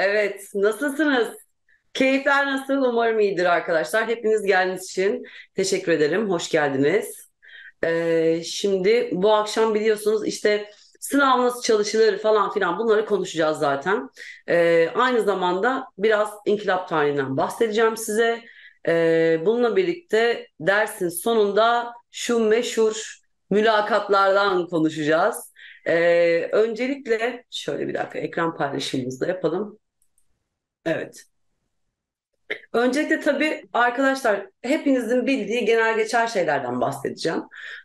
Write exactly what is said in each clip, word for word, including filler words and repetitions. Evet, nasılsınız? Keyifler nasıl? Umarım iyidir arkadaşlar. Hepiniz geldiğiniz için teşekkür ederim. Hoş geldiniz. Ee, şimdi bu akşam biliyorsunuz işte sınav nasıl çalışılır falan filan bunları konuşacağız zaten. Ee, aynı zamanda biraz inkılap tarihinden bahsedeceğim size. Ee, bununla birlikte dersin sonunda şu meşhur mülakatlardan konuşacağız. Ee, öncelikle şöyle bir dakika ekran paylaşımımızı da yapalım. Evet. Öncelikle tabii arkadaşlar hepinizin bildiği genel geçer şeylerden bahsedeceğim.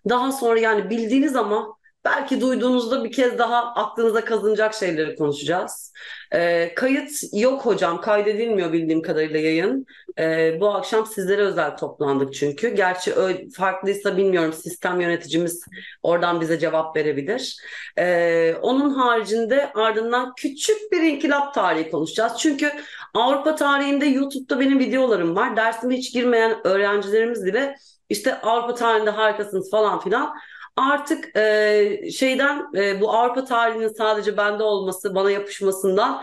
Daha sonra yani bildiğiniz ama belki duyduğunuzda bir kez daha aklınıza kazınacak şeyleri konuşacağız. Ee, kayıt yok hocam, kaydedilmiyor bildiğim kadarıyla yayın. Ee, bu akşam sizlere özel toplandık çünkü. Gerçi farklıysa bilmiyorum, sistem yöneticimiz oradan bize cevap verebilir. Ee, onun haricinde ardından küçük bir inkılap tarihi konuşacağız. Çünkü Avrupa tarihinde YouTube'da benim videolarım var. Dersime hiç girmeyen öğrencilerimiz bile işte Avrupa tarihinde harikasınız falan filan. Artık e, şeyden e, bu Avrupa tarihinin sadece bende olması, bana yapışmasından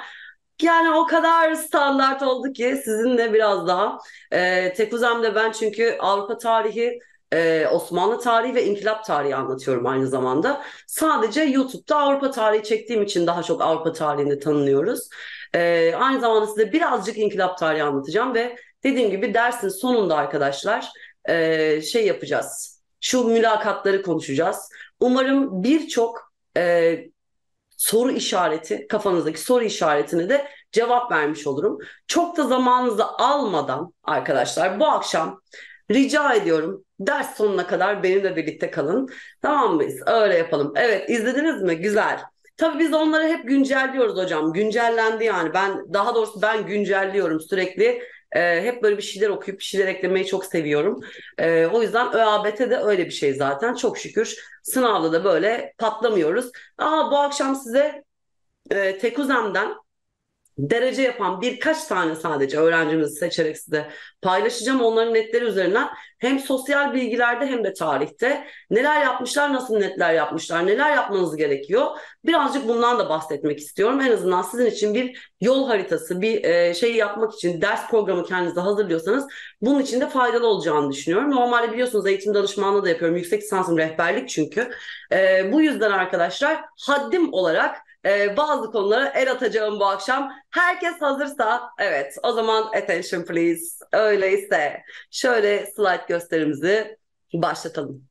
yani o kadar standart oldu ki sizinle biraz daha e, Tekuzem'de ben çünkü Avrupa tarihi, e, Osmanlı tarihi ve İnkılap tarihi anlatıyorum aynı zamanda. Sadece YouTube'da Avrupa tarihi çektiğim için daha çok Avrupa tarihini tanınıyoruz. E, aynı zamanda size birazcık İnkılap tarihi anlatacağım ve dediğim gibi dersin sonunda arkadaşlar e, şey yapacağız. Şu mülakatları konuşacağız. Umarım birçok e, soru işareti, kafanızdaki soru işaretine de cevap vermiş olurum. Çok da zamanınızı almadan arkadaşlar bu akşam rica ediyorum ders sonuna kadar benimle birlikte kalın. Tamam mıyız? Öyle yapalım. Evet, izlediniz mi? Güzel. Tabii biz onları hep güncelliyoruz hocam. Güncellendi yani. Ben daha doğrusu ben güncelliyorum sürekli. Ee, hep böyle bir şeyler okuyup bir şeyler eklemeyi çok seviyorum. Ee, o yüzden ÖABT'de öyle bir şey zaten. Çok şükür sınavda da böyle patlamıyoruz. Aa, bu akşam size e, Tekuzem'den derece yapan birkaç tane sadece öğrencimizi seçerek size paylaşacağım. Onların netleri üzerinden hem sosyal bilgilerde hem de tarihte neler yapmışlar, nasıl netler yapmışlar, neler yapmanız gerekiyor. Birazcık bundan da bahsetmek istiyorum. En azından sizin için bir yol haritası, bir şey yapmak için ders programı kendinize hazırlıyorsanız bunun için de faydalı olacağını düşünüyorum. Normalde biliyorsunuz eğitim danışmanlığı da yapıyorum. Yüksek lisansım rehberlik çünkü. Bu yüzden arkadaşlar haddim olarak Ee, bazı konulara el atacağım bu akşam. Herkes hazırsa evet o zaman attention please. Öyleyse şöyle slide gösterimizi başlatalım.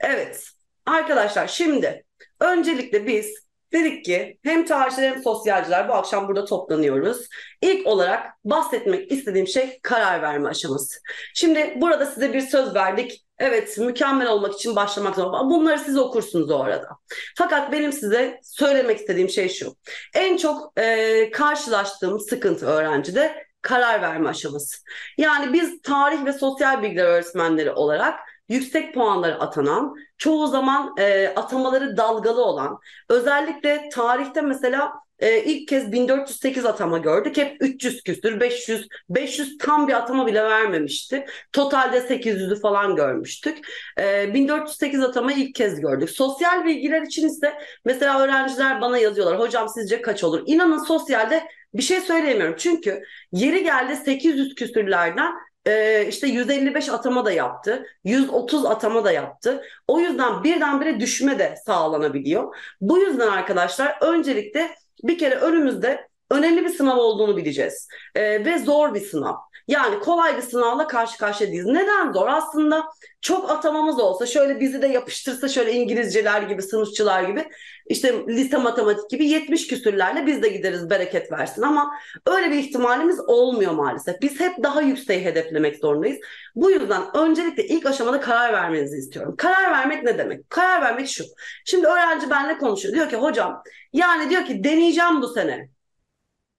Evet arkadaşlar şimdi öncelikle biz dedik ki hem tarihçiler hem sosyalciler bu akşam burada toplanıyoruz. İlk olarak bahsetmek istediğim şey karar verme aşaması. Şimdi burada size bir söz verdik. Evet, mükemmel olmak için başlamak zorunda. Bunları siz okursunuz o arada. Fakat benim size söylemek istediğim şey şu. En çok e, karşılaştığım sıkıntı öğrencide karar verme aşaması. Yani biz tarih ve sosyal bilgiler öğretmenleri olarak yüksek puanları atanan, çoğu zaman e, atamaları dalgalı olan, özellikle tarihte mesela Ee, ilk kez bin dört yüz sekiz atama gördük. Hep üç yüz küsür, beş yüz, beş yüz tam bir atama bile vermemişti. Totalde sekiz yüzü falan görmüştük. Ee, bin dört yüz sekiz atamayı ilk kez gördük. Sosyal bilgiler için ise mesela öğrenciler bana yazıyorlar. Hocam sizce kaç olur? İnanın sosyalde bir şey söyleyemiyorum. Çünkü yeri geldi sekiz yüz küsürlerden Ee, işte yüz elli beş atama da yaptı, yüz otuz atama da yaptı. O yüzden birdenbire düşme de sağlanabiliyor. Bu yüzden arkadaşlar öncelikle bir kere önümüzde önemli bir sınav olduğunu bileceğiz. Ee, ve zor bir sınav. Yani kolay bir sınavla karşı karşıya değiliz. Neden zor? Aslında çok atamamız olsa, şöyle bizi de yapıştırsa, şöyle İngilizceler gibi, sınıfçılar gibi, işte lise matematik gibi yetmiş küsürlerle biz de gideriz bereket versin. Ama öyle bir ihtimalimiz olmuyor maalesef. Biz hep daha yükseği hedeflemek zorundayız. Bu yüzden öncelikle ilk aşamada karar vermenizi istiyorum. Karar vermek ne demek? Karar vermek şu. Şimdi öğrenci benimle konuşuyor. Diyor ki hocam, yani diyor ki deneyeceğim bu sene.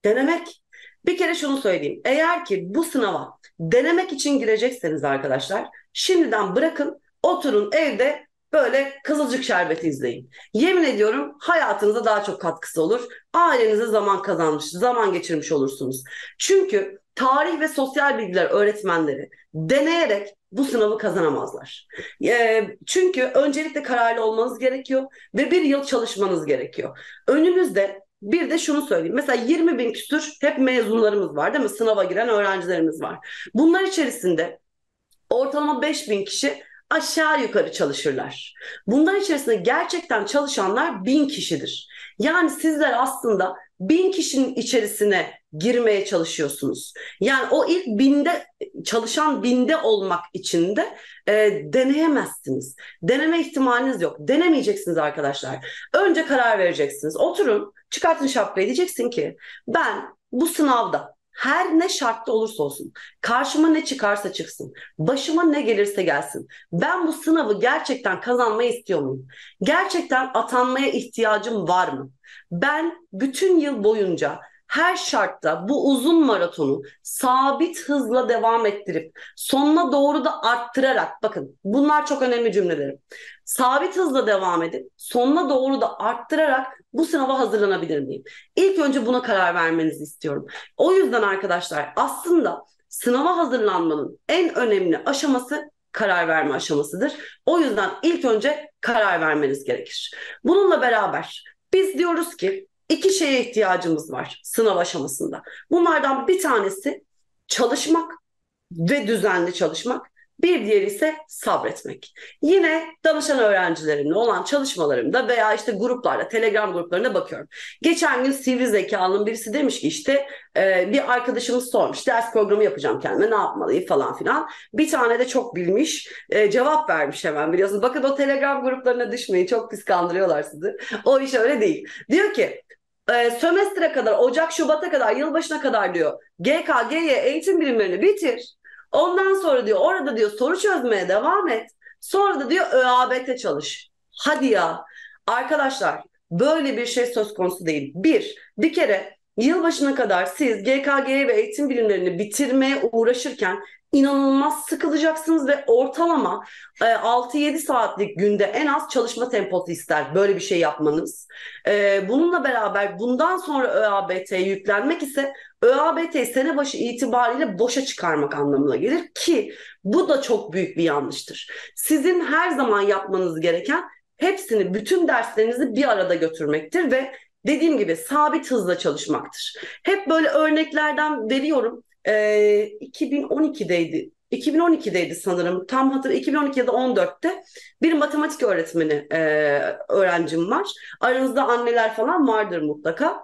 Denemek. Bir kere şunu söyleyeyim. Eğer ki bu sınava denemek için girecekseniz arkadaşlar şimdiden bırakın, oturun evde böyle Kızılcık Şerbeti izleyin. Yemin ediyorum hayatınıza daha çok katkısı olur. Ailenize zaman kazanmış, zaman geçirmiş olursunuz. Çünkü tarih ve sosyal bilgiler öğretmenleri deneyerek bu sınavı kazanamazlar. E, çünkü öncelikle kararlı olmanız gerekiyor ve bir yıl çalışmanız gerekiyor. Önünüzde Bir de şunu söyleyeyim. Mesela yirmi bin küsur hep mezunlarımız var değil mi? Sınava giren öğrencilerimiz var. Bunlar içerisinde ortalama beş bin kişi aşağı yukarı çalışırlar. Bunların içerisinde gerçekten çalışanlar bin kişidir. Yani sizler aslında bin kişinin içerisine girmeye çalışıyorsunuz. Yani o ilk binde çalışan binde olmak için de e, deneyemezsiniz. Deneme ihtimaliniz yok. Denemeyeceksiniz arkadaşlar. Önce karar vereceksiniz. Oturun, çıkartın şapkayı, diyeceksin ki ben bu sınavda her ne şartta olursa olsun, karşıma ne çıkarsa çıksın, başıma ne gelirse gelsin, ben bu sınavı gerçekten kazanmayı istiyor muyum? Gerçekten atanmaya ihtiyacım var mı? Ben bütün yıl boyunca her şartta bu uzun maratonu sabit hızla devam ettirip sonuna doğru da arttırarak, bakın bunlar çok önemli cümlelerim. Sabit hızla devam edip sonuna doğru da arttırarak bu sınava hazırlanabilir miyim? İlk önce buna karar vermenizi istiyorum. O yüzden arkadaşlar aslında sınava hazırlanmanın en önemli aşaması karar verme aşamasıdır. O yüzden ilk önce karar vermeniz gerekir. Bununla beraber biz diyoruz ki İki şeye ihtiyacımız var sınav aşamasında. Bunlardan bir tanesi çalışmak ve düzenli çalışmak. Bir diğeri ise sabretmek. Yine danışan öğrencilerimle olan çalışmalarımda veya işte gruplarda, Telegram gruplarına bakıyorum. Geçen gün sivri zekalının birisi demiş ki işte e, bir arkadaşımız sormuş. Ders programı yapacağım kendime, ne yapmalıyım falan filan. Bir tane de çok bilmiş e, cevap vermiş hemen, biliyorsunuz. Bakın o Telegram gruplarına düşmeyin. Çok pis kandırıyorlar sizi. O iş öyle değil. Diyor ki e, sömestre kadar, Ocak, Şubat'a kadar, yılbaşına kadar diyor G K G Y eğitim birimlerini bitir. Ondan sonra diyor orada diyor soru çözmeye devam et. Sonra da diyor Ö A B T çalış. Hadi ya. Arkadaşlar böyle bir şey söz konusu değil. Bir, bir kere yılbaşına kadar siz G K G'ye ve eğitim bilimlerini bitirmeye uğraşırken inanılmaz sıkılacaksınız ve ortalama altı yedi saatlik günde en az çalışma temposu ister böyle bir şey yapmanız. Bununla beraber bundan sonra Ö A B T'ye yüklenmek ise Ö A B T'yi sene başı itibariyle boşa çıkarmak anlamına gelir ki bu da çok büyük bir yanlıştır. Sizin her zaman yapmanız gereken hepsini, bütün derslerinizi bir arada götürmektir ve dediğim gibi sabit hızla çalışmaktır. Hep böyle örneklerden veriyorum. Ee, iki bin on iki'deydi. iki bin on iki'deydi sanırım. Tam hatırlamıyorum. iki bin on iki ya da on dört'te bir matematik öğretmeni e, öğrencim var. Aranızda anneler falan vardır mutlaka.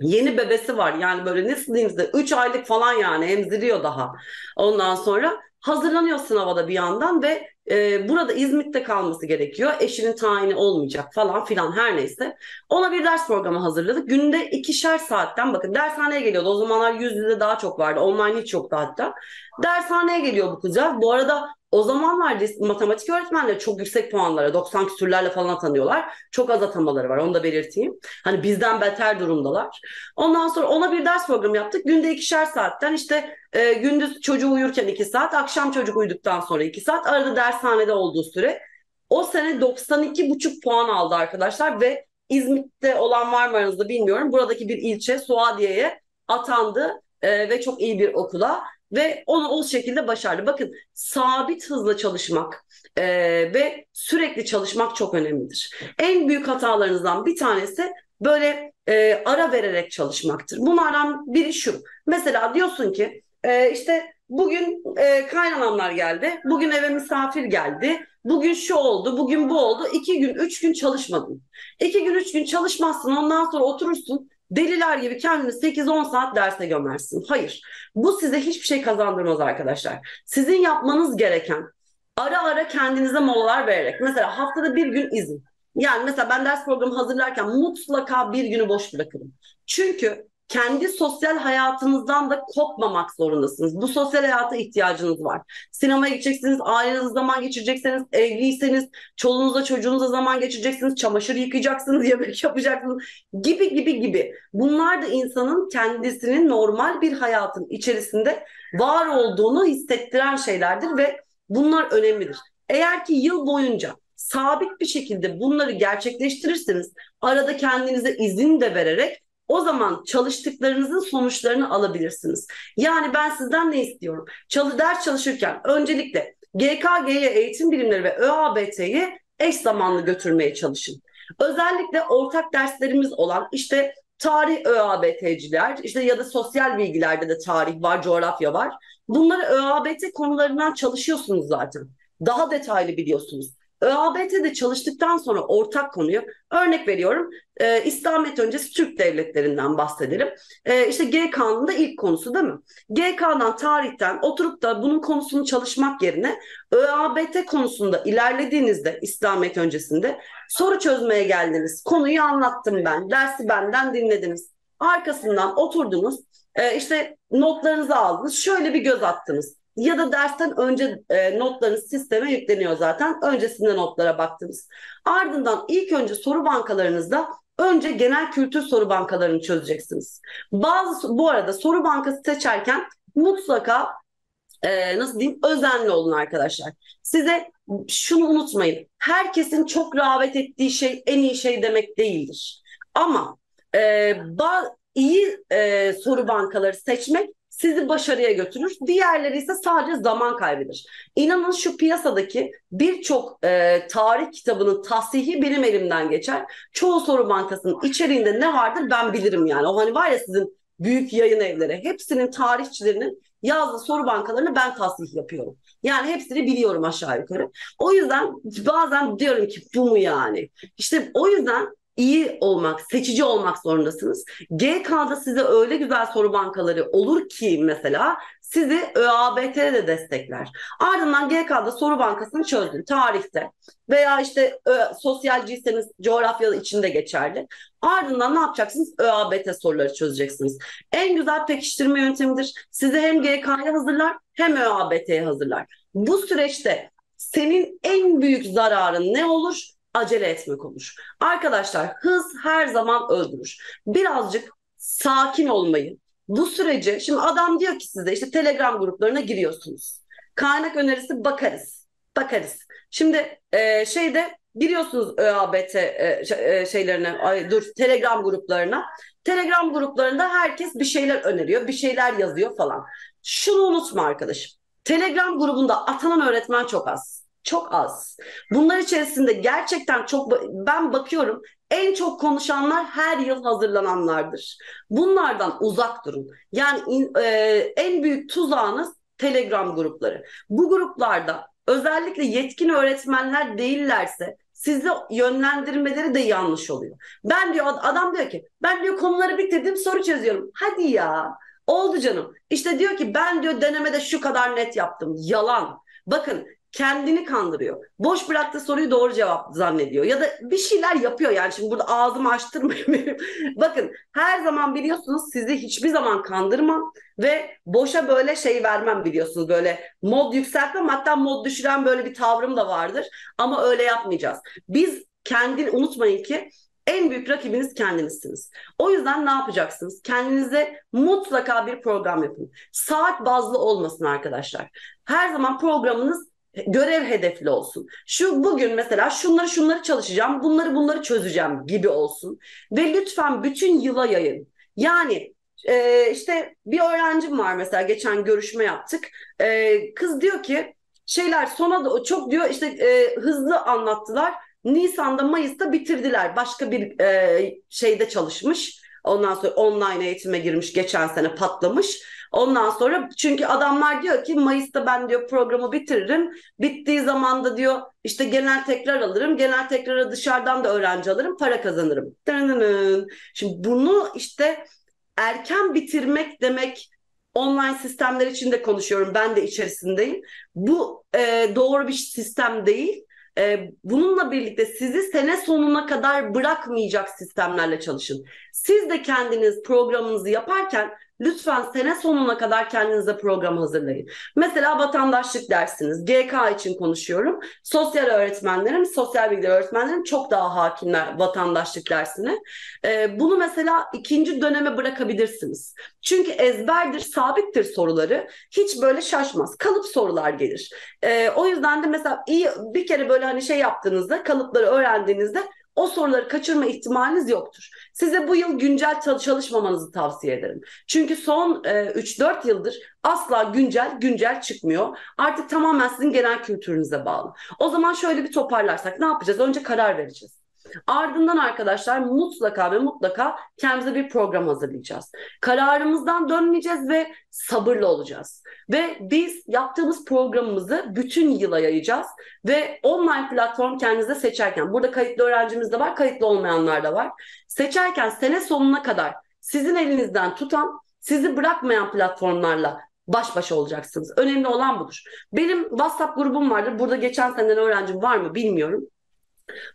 Yeni bebesi var. Yani böyle nasıl diyeyim size, üç aylık falan, yani emziriyor daha. Ondan sonra hazırlanıyor sınava da bir yandan ve e, burada İzmit'te kalması gerekiyor. Eşinin tayini olmayacak falan filan, her neyse. Ona bir ders programı hazırladık. Günde ikişer saatten, bakın dershaneye geliyordu. O zamanlar yüz yüze daha çok vardı. Online hiç yoktu hatta. Dershaneye geliyor bu kızcağız. Bu arada o zamanlar matematik öğretmenleri çok yüksek puanlara, doksan küsürlerle falan atanıyorlar. Çok az atamaları var, onu da belirteyim. Hani bizden beter durumdalar. Ondan sonra ona bir ders programı yaptık. Günde ikişer saatten işte e, gündüz çocuğu uyurken iki saat, akşam çocuk uyuduktan sonra iki saat, arada dershanede olduğu süre. O sene doksan iki buçuk puan aldı arkadaşlar ve İzmit'te olan var mı aranızda bilmiyorum. Buradaki bir ilçe, Suadiye'ye atandı e, ve çok iyi bir okula. Ve onu o şekilde başardı. Bakın sabit hızla çalışmak e, ve sürekli çalışmak çok önemlidir. En büyük hatalarınızdan bir tanesi böyle e, ara vererek çalışmaktır. Bunlardan biri şu. Mesela diyorsun ki e, işte bugün e, kaynanamlar geldi, bugün eve misafir geldi, bugün şu oldu, bugün bu oldu. İki gün, üç gün çalışmadın. İki gün, üç gün çalışmazsın, ondan sonra oturursun. Deliler gibi kendini sekiz on saat derse gömersin. Hayır. Bu size hiçbir şey kazandırmaz arkadaşlar. Sizin yapmanız gereken ara ara kendinize molalar vererek. Mesela haftada bir gün izin. Yani mesela ben ders programı hazırlarken mutlaka bir günü boş bırakırım. Çünkü kendi sosyal hayatınızdan da kopmamak zorundasınız. Bu sosyal hayata ihtiyacınız var. Sinemaya gideceksiniz, ailenizle zaman geçireceksiniz, evliyseniz çoluğunuza çocuğunuza zaman geçireceksiniz, çamaşır yıkayacaksınız, yemek yapacaksınız gibi gibi gibi. Bunlar da insanın kendisinin normal bir hayatın içerisinde var olduğunu hissettiren şeylerdir ve bunlar önemlidir. Eğer ki yıl boyunca sabit bir şekilde bunları gerçekleştirirseniz, arada kendinize izin de vererek, o zaman çalıştıklarınızın sonuçlarını alabilirsiniz. Yani ben sizden ne istiyorum? Çalış, ders çalışırken öncelikle G K G'ye, eğitim bilimleri ve Ö A B T'ye eş zamanlı götürmeye çalışın. Özellikle ortak derslerimiz olan işte tarih ÖABT'ciler, işte ya da sosyal bilgilerde de tarih var, coğrafya var. Bunları ÖABT konularından çalışıyorsunuz zaten. Daha detaylı biliyorsunuz. ÖABT'de çalıştıktan sonra ortak konuyu, örnek veriyorum, e, İslamiyet öncesi Türk devletlerinden bahsedelim. E, işte G K'nın da ilk konusu değil mi? G K'dan, tarihten oturup da bunun konusunu çalışmak yerine ÖABT konusunda ilerlediğinizde, İslamiyet öncesinde soru çözmeye geldiniz. Konuyu anlattım ben, dersi benden dinlediniz. Arkasından oturdunuz, e, işte notlarınızı aldınız, şöyle bir göz attınız. Ya da dersten önce e, notlarınız sisteme yükleniyor zaten. Öncesinde notlara baktınız. Ardından ilk önce soru bankalarınızda önce genel kültür soru bankalarını çözeceksiniz. Bazı, bu arada soru bankası seçerken mutlaka e, nasıl diyeyim, özenli olun arkadaşlar. Size şunu unutmayın. Herkesin çok rağbet ettiği şey en iyi şey demek değildir. Ama e, ba- iyi e, soru bankaları seçmek sizi başarıya götürür. Diğerleri ise sadece zaman kaybeder. İnanın şu piyasadaki birçok e, tarih kitabının tahsihi benim elimden geçer. Çoğu soru bankasının içeriğinde ne vardır ben bilirim yani. O hani var ya sizin büyük yayın evleri. Hepsinin tarihçilerinin yazdığı soru bankalarını ben tahsih yapıyorum. Yani hepsini biliyorum aşağı yukarı. O yüzden bazen diyorum ki bu mu yani? İşte o yüzden İyi olmak, seçici olmak zorundasınız. G K'da size öyle güzel soru bankaları olur ki mesela sizi ÖABT'de de destekler. Ardından G K'da soru bankasını çözdün tarihte veya işte sosyalciyseniz coğrafya içinde geçerli. Ardından ne yapacaksınız? ÖABT soruları çözeceksiniz. En güzel pekiştirme yöntemidir. Sizi hem G K'ya hazırlar hem ÖABT'ye hazırlar. Bu süreçte senin en büyük zararın ne olur? Acele etmek olur. Arkadaşlar hız her zaman öldürür. Birazcık sakin olmayı. Bu süreci, şimdi adam diyor ki size işte Telegram gruplarına giriyorsunuz. Kaynak önerisi bakarız. Bakarız. Şimdi e, şeyde giriyorsunuz ÖABT e, e, şeylerine, ay, dur Telegram gruplarına. Telegram gruplarında herkes bir şeyler öneriyor, bir şeyler yazıyor falan. Şunu unutma arkadaşım. Telegram grubunda atanan öğretmen çok az. Çok az. Bunlar içerisinde gerçekten çok, ben bakıyorum en çok konuşanlar her yıl hazırlananlardır. Bunlardan uzak durun. Yani e, en büyük tuzağınız Telegram grupları. Bu gruplarda özellikle yetkin öğretmenler değillerse sizi yönlendirmeleri de yanlış oluyor. Ben diyor, adam diyor ki ben diyor konuları bitirdim soru çözüyorum. Hadi ya, oldu canım. İşte diyor ki ben diyor denemede şu kadar net yaptım. Yalan. Bakın. Kendini kandırıyor. Boş bıraktığı soruyu doğru cevap zannediyor. Ya da bir şeyler yapıyor yani. Şimdi burada ağzımı açtırmayayım. Bakın her zaman biliyorsunuz sizi hiçbir zaman kandırmam ve boşa böyle şey vermem biliyorsunuz. Böyle mod yükseltmem, hatta mod düşüren böyle bir tavrım da vardır. Ama öyle yapmayacağız. Biz kendini unutmayın ki en büyük rakibiniz kendinizsiniz. O yüzden ne yapacaksınız? Kendinize mutlaka bir program yapın. Saat bazlı olmasın arkadaşlar. Her zaman programınız görev hedefli olsun. Şu bugün mesela şunları şunları çalışacağım, bunları bunları çözeceğim gibi olsun. Ve lütfen bütün yıla yayın. Yani e, işte bir öğrencim var mesela, geçen görüşme yaptık. E, kız diyor ki şeyler sona da çok diyor işte e, hızlı anlattılar. Nisan'da Mayıs'ta bitirdiler. Başka bir e, şeyde çalışmış. Ondan sonra online eğitime girmiş, geçen sene patlamış. Ondan sonra çünkü adamlar diyor ki Mayıs'ta ben diyor programı bitiririm. Bittiği zaman da diyor işte genel tekrar alırım. Genel tekrara dışarıdan da öğrenci alırım. Para kazanırım. Şimdi bunu işte erken bitirmek demek, online sistemler için de konuşuyorum. Ben de içerisindeyim. Bu e, doğru bir sistem değil. Bununla birlikte sizi sene sonuna kadar bırakmayacak sistemlerle çalışın. Siz de kendiniz programınızı yaparken lütfen sene sonuna kadar kendinize program hazırlayın. Mesela vatandaşlık dersiniz. G K için konuşuyorum. Sosyal öğretmenlerim, sosyal bilgiler öğretmenlerim çok daha hakimler vatandaşlık dersine. Bunu mesela ikinci döneme bırakabilirsiniz. Çünkü ezberdir, sabittir soruları. Hiç böyle şaşmaz. Kalıp sorular gelir. O yüzden de mesela iyi bir kere böyle hani şey yaptığınızda, kalıpları öğrendiğinizde o soruları kaçırma ihtimaliniz yoktur. Size bu yıl güncel çalışmamanızı tavsiye ederim. Çünkü son e, üç dört yıldır asla güncel güncel çıkmıyor. Artık tamamen sizin genel kültürünüze bağlı. O zaman şöyle bir toparlarsak ne yapacağız? Önce karar vereceğiz. Ardından arkadaşlar mutlaka ve mutlaka kendimize bir program hazırlayacağız. Kararımızdan dönmeyeceğiz ve sabırlı olacağız. Ve biz yaptığımız programımızı bütün yıla yayacağız. Ve online platform kendinize seçerken, burada kayıtlı öğrencimiz de var, kayıtlı olmayanlar da var. Seçerken sene sonuna kadar sizin elinizden tutan, sizi bırakmayan platformlarla baş başa olacaksınız. Önemli olan budur. Benim WhatsApp grubum vardır. Burada geçen seneden öğrencim var mı bilmiyorum.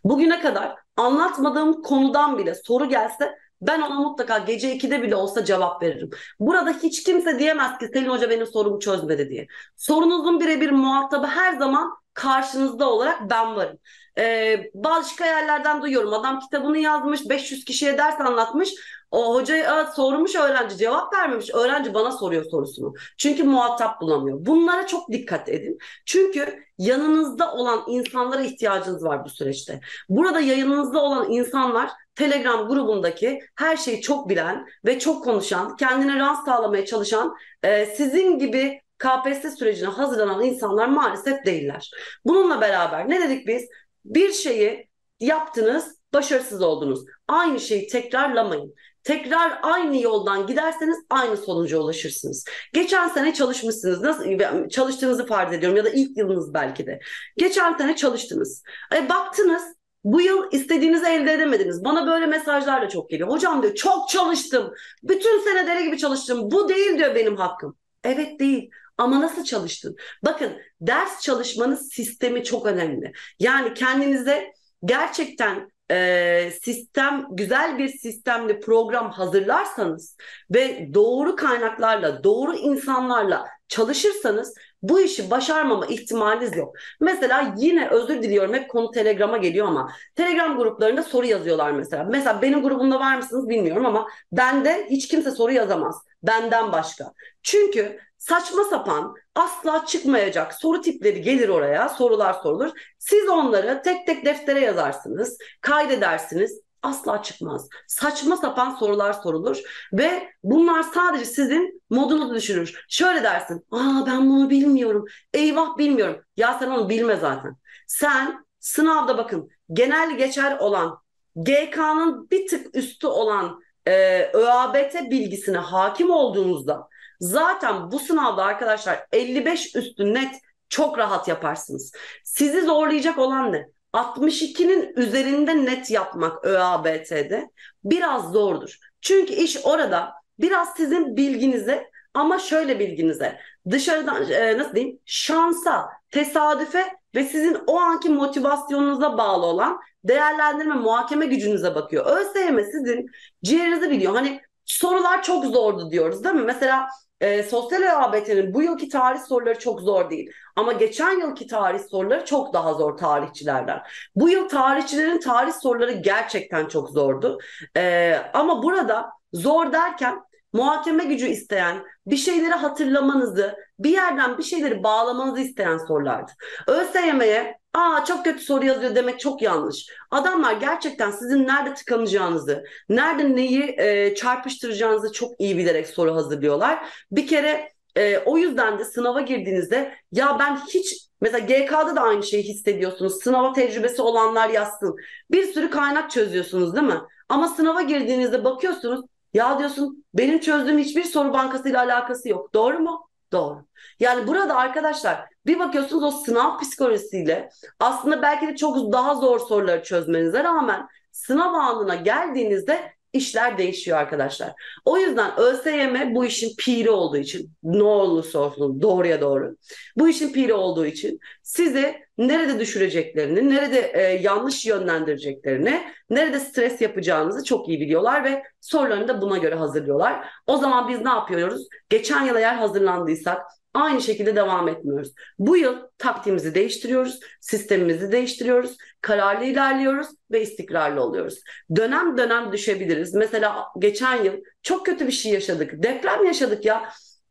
Bugüne kadar anlatmadığım konudan bile soru gelse ben ona mutlaka gece ikide bile olsa cevap veririm. Burada hiç kimse diyemez ki Selin Hoca benim sorumu çözmedi diye. Sorunuzun birebir muhatabı her zaman karşınızda olarak ben varım. Ee, başka yerlerden duyuyorum. Adam kitabını yazmış, beş yüz kişiye ders anlatmış. O hocaya sormuş, öğrenci cevap vermemiş. Öğrenci bana soruyor sorusunu. Çünkü muhatap bulamıyor. Bunlara çok dikkat edin. Çünkü yanınızda olan insanlara ihtiyacınız var bu süreçte. Burada yanınızda olan insanlar Telegram grubundaki her şeyi çok bilen ve çok konuşan, kendine rant sağlamaya çalışan, e, sizin gibi K P S S sürecine hazırlanan insanlar maalesef değiller. Bununla beraber ne dedik biz? Bir şeyi yaptınız, başarısız oldunuz. Aynı şeyi tekrarlamayın. Tekrar aynı yoldan giderseniz aynı sonuca ulaşırsınız. Geçen sene çalışmışsınız. Nasıl çalıştığınızı farz ediyorum, ya da ilk yılınız belki de. Geçen sene çalıştınız. E, baktınız bu yıl istediğinizi elde edemediniz. Bana böyle mesajlar da çok geliyor. Hocam diyor çok çalıştım. Bütün sene deli gibi çalıştım. Bu değil diyor benim hakkım. Evet değil. Ama nasıl çalıştın? Bakın, ders çalışmanız sistemi çok önemli. Yani kendinize gerçekten e, sistem, güzel bir sistemli program hazırlarsanız ve doğru kaynaklarla, doğru insanlarla çalışırsanız bu işi başarmama ihtimaliniz yok. Mesela yine özür diliyorum, hep konu Telegram'a geliyor ama Telegram gruplarında soru yazıyorlar mesela. Mesela benim grubumda var mısınız bilmiyorum ama bende hiç kimse soru yazamaz. Benden başka. Çünkü saçma sapan, asla çıkmayacak soru tipleri gelir oraya, sorular sorulur. Siz onları tek tek deftere yazarsınız, kaydedersiniz, asla çıkmaz. Saçma sapan sorular sorulur ve bunlar sadece sizin modunuzu düşürür. Şöyle dersin, aa ben bunu bilmiyorum, eyvah bilmiyorum. Ya sen onu bilme zaten. Sen sınavda bakın, genel geçer olan, G K'nın bir tık üstü olan e, ÖABT bilgisine hakim olduğunuzda, zaten bu sınavda arkadaşlar elli beş üstü net çok rahat yaparsınız. Sizi zorlayacak olan ne? altmış ikinin üzerinde net yapmak ÖABT'de biraz zordur. Çünkü iş orada biraz sizin bilginize, ama şöyle bilginize, dışarıdan e, nasıl diyeyim, şansa, tesadüfe ve sizin o anki motivasyonunuza bağlı olan değerlendirme, muhakeme gücünüze bakıyor. ÖSYM sizin ciğerinizi biliyor. Hani sorular çok zordu diyoruz değil mi? Mesela E, sosyal ÖABT'nin bu yılki tarih soruları çok zor değil. Ama geçen yılki tarih soruları çok daha zor tarihçilerden. Bu yıl tarihçilerin tarih soruları gerçekten çok zordu. E, ama burada zor derken muhakeme gücü isteyen, bir şeyleri hatırlamanızı, bir yerden bir şeyleri bağlamanızı isteyen sorulardı. ÖSYM'ye aa çok kötü soru yazıyor demek çok yanlış. Adamlar gerçekten sizin nerede tıkanacağınızı, nerede neyi e, çarpıştıracağınızı çok iyi bilerek soru hazırlıyorlar. Bir kere e, o yüzden de sınava girdiğinizde ya ben hiç, mesela G K'da da aynı şeyi hissediyorsunuz. Sınava tecrübesi olanlar yazsın. Bir sürü kaynak çözüyorsunuz değil mi? Ama sınava girdiğinizde bakıyorsunuz, ya diyorsun benim çözdüğüm hiçbir soru bankasıyla alakası yok. Doğru mu? Doğru. Yani burada arkadaşlar bir bakıyorsunuz o sınav psikolojisiyle aslında belki de çok daha zor soruları çözmenize rağmen sınav anına geldiğinizde işler değişiyor arkadaşlar. O yüzden ÖSYM bu işin piri olduğu için, ne olursa olsun doğruya doğru, bu işin piri olduğu için sizi nerede düşüreceklerini, nerede e, yanlış yönlendireceklerini, nerede stres yapacağınızı çok iyi biliyorlar ve sorularını da buna göre hazırlıyorlar. O zaman biz ne yapıyoruz? Geçen yıl eğer hazırlandıysak aynı şekilde devam etmiyoruz. Bu yıl taktiğimizi değiştiriyoruz, sistemimizi değiştiriyoruz, kararlı ilerliyoruz ve istikrarlı oluyoruz. Dönem dönem düşebiliriz. Mesela geçen yıl çok kötü bir şey yaşadık. Deprem yaşadık ya.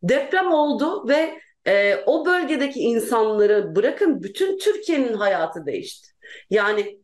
Deprem oldu ve e, o bölgedeki insanları bırakın, bütün Türkiye'nin hayatı değişti. Yani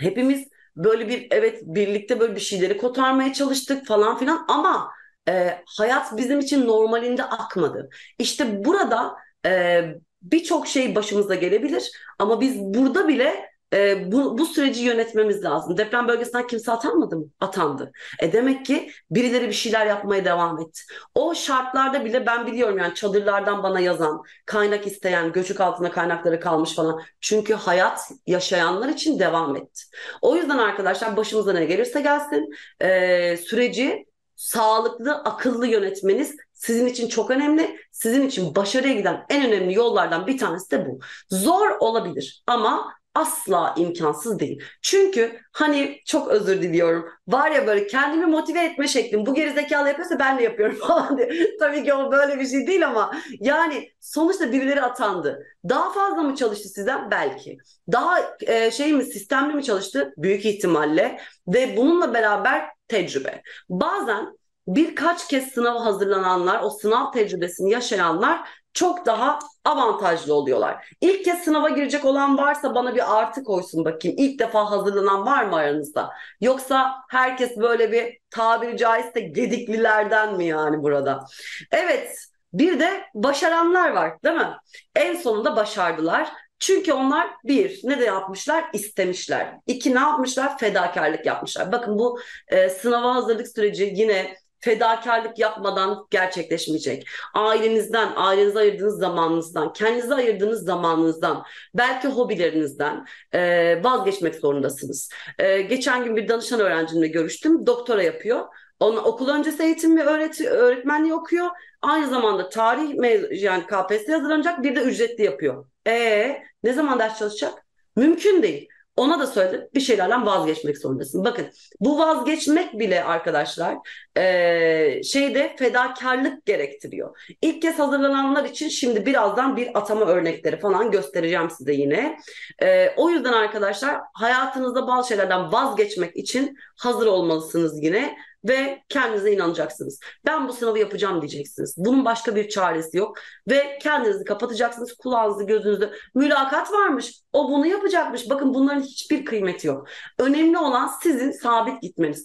hepimiz böyle bir, evet birlikte böyle bir şeyleri kotarmaya çalıştık falan filan ama E, hayat bizim için normalinde akmadı. İşte burada e, birçok şey başımıza gelebilir ama biz burada bile e, bu, bu süreci yönetmemiz lazım. Deprem bölgesinden kimse atanmadı mı? Atandı. E demek ki birileri bir şeyler yapmaya devam etti. O şartlarda bile ben biliyorum, yani çadırlardan bana yazan, kaynak isteyen, göçük altında kaynakları kalmış falan. Çünkü hayat yaşayanlar için devam etti. O yüzden arkadaşlar başımıza ne gelirse gelsin e, süreci sağlıklı, akıllı yönetmeniz sizin için çok önemli. Sizin için başarıya giden en önemli yollardan bir tanesi de bu. Zor olabilir ama asla imkansız değil. Çünkü hani çok özür diliyorum. Var ya böyle kendimi motive etme şeklim. Bu gerizekalı yapıyorsa ben de yapıyorum falan diye. Tabii ki o böyle bir şey değil ama yani sonuçta birileri atandı. Daha fazla mı çalıştı sizden? Belki. Daha e, şey mi, sistemli mi çalıştı? Büyük ihtimalle. Ve bununla beraber tecrübe. Bazen birkaç kez sınava hazırlananlar, o sınav tecrübesini yaşayanlar çok daha avantajlı oluyorlar. İlk kez sınava girecek olan varsa bana bir artı koysun bakayım. İlk defa hazırlanan var mı aranızda? Yoksa herkes böyle bir tabiri caizse gediklilerden mi yani burada? Evet, bir de başaranlar var değil mi? En sonunda başardılar. Çünkü onlar bir, ne de yapmışlar? İstemişler. İki, ne yapmışlar? Fedakarlık yapmışlar. Bakın bu e, sınava hazırlık süreci yine fedakarlık yapmadan gerçekleşmeyecek. Ailenizden, ailenize ayırdığınız zamanınızdan, kendinize ayırdığınız zamanınızdan, belki hobilerinizden e, vazgeçmek zorundasınız. E, geçen gün bir danışan öğrencimle görüştüm. Doktora yapıyor. Ona okul öncesi eğitim ve öğreti, öğretmenliği okuyor. Aynı zamanda tarih yani K P S S'ye hazırlanacak, bir de ücretli yapıyor. Eee ne zaman ders çalışacak? Mümkün değil. Ona da söyledim, bir şeylerden vazgeçmek zorundasın. Bakın bu vazgeçmek bile arkadaşlar e, şeyde fedakarlık gerektiriyor. İlk kez hazırlananlar için şimdi birazdan bir atama örnekleri falan göstereceğim size yine. E, o yüzden arkadaşlar hayatınızda bazı şeylerden vazgeçmek için hazır olmalısınız yine. Ve kendinize inanacaksınız. Ben bu sınavı yapacağım diyeceksiniz. Bunun başka bir çaresi yok. Ve kendinizi kapatacaksınız. Kulağınızı, gözünüzü. Mülakat varmış. O bunu yapacakmış. Bakın bunların hiçbir kıymeti yok. Önemli olan sizin sabit gitmeniz.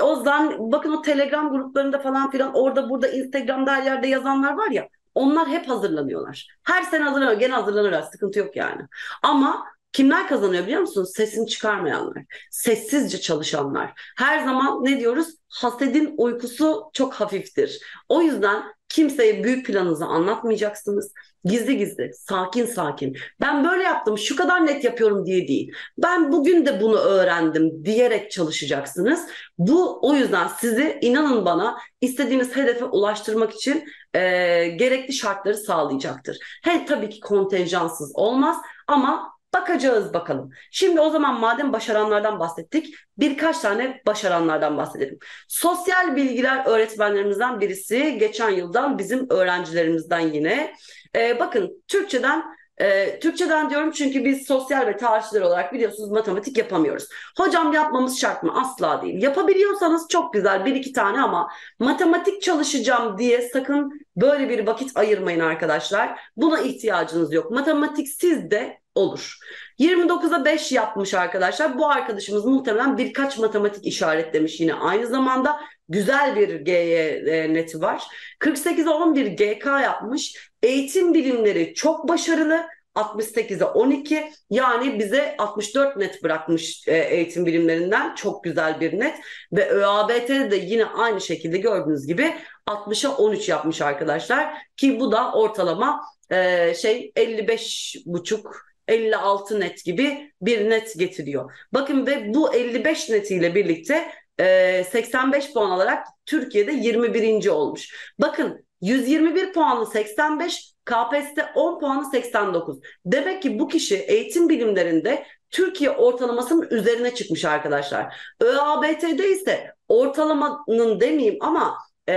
O zan, bakın o Telegram gruplarında falan filan orada burada Instagram'da her yerde yazanlar var ya. Onlar hep hazırlanıyorlar. Her sene hazırlanıyor. Gene hazırlanırlar. Sıkıntı yok yani. Ama kimler kazanıyor biliyor musunuz? Sesini çıkarmayanlar, sessizce çalışanlar. Her zaman ne diyoruz? Hasedin uykusu çok hafiftir. O yüzden kimseye büyük planınızı anlatmayacaksınız. Gizli gizli, sakin sakin. Ben böyle yaptım, şu kadar net yapıyorum diye değil. Ben bugün de bunu öğrendim diyerek çalışacaksınız. Bu o yüzden sizi, inanın bana, istediğiniz hedefe ulaştırmak için e, gerekli şartları sağlayacaktır. He, tabii ki kontenjansız olmaz ama bakacağız bakalım. Şimdi o zaman madem başaranlardan bahsettik, birkaç tane başaranlardan bahsedelim. Sosyal bilgiler öğretmenlerimizden birisi, geçen yıldan bizim öğrencilerimizden yine. Ee, bakın Türkçeden, e, Türkçeden diyorum çünkü biz sosyal ve tarihçiler olarak biliyorsunuz matematik yapamıyoruz. Hocam yapmamız şart mı? Asla değil. Yapabiliyorsanız çok güzel, bir iki tane, ama matematik çalışacağım diye sakın böyle bir vakit ayırmayın arkadaşlar. Buna ihtiyacınız yok. Matematiksiz de olur. yirmi dokuza beş yapmış arkadaşlar. Bu arkadaşımız muhtemelen birkaç matematik işaretlemiş yine. Aynı zamanda güzel bir G Y neti var. kırk sekize on bir G K yapmış. Eğitim bilimleri çok başarılı. altmış sekize on iki, yani bize altmış dört net bırakmış eğitim bilimlerinden, çok güzel bir net. Ve ÖABT'de de yine aynı şekilde gördüğünüz gibi altmışa on üç yapmış arkadaşlar ki bu da ortalama e, şey elli beş buçuk elli altı net gibi bir net getiriyor. Bakın ve bu elli beş netiyle birlikte e, seksen beş puan alarak Türkiye'de yirmi birinci olmuş. Bakın yüz yirmi bir puanlı seksen beş, K P S S on puanı seksen dokuz. Demek ki bu kişi eğitim bilimlerinde Türkiye ortalamasının üzerine çıkmış arkadaşlar. ÖABT'de ise ortalamanın demeyeyim ama e,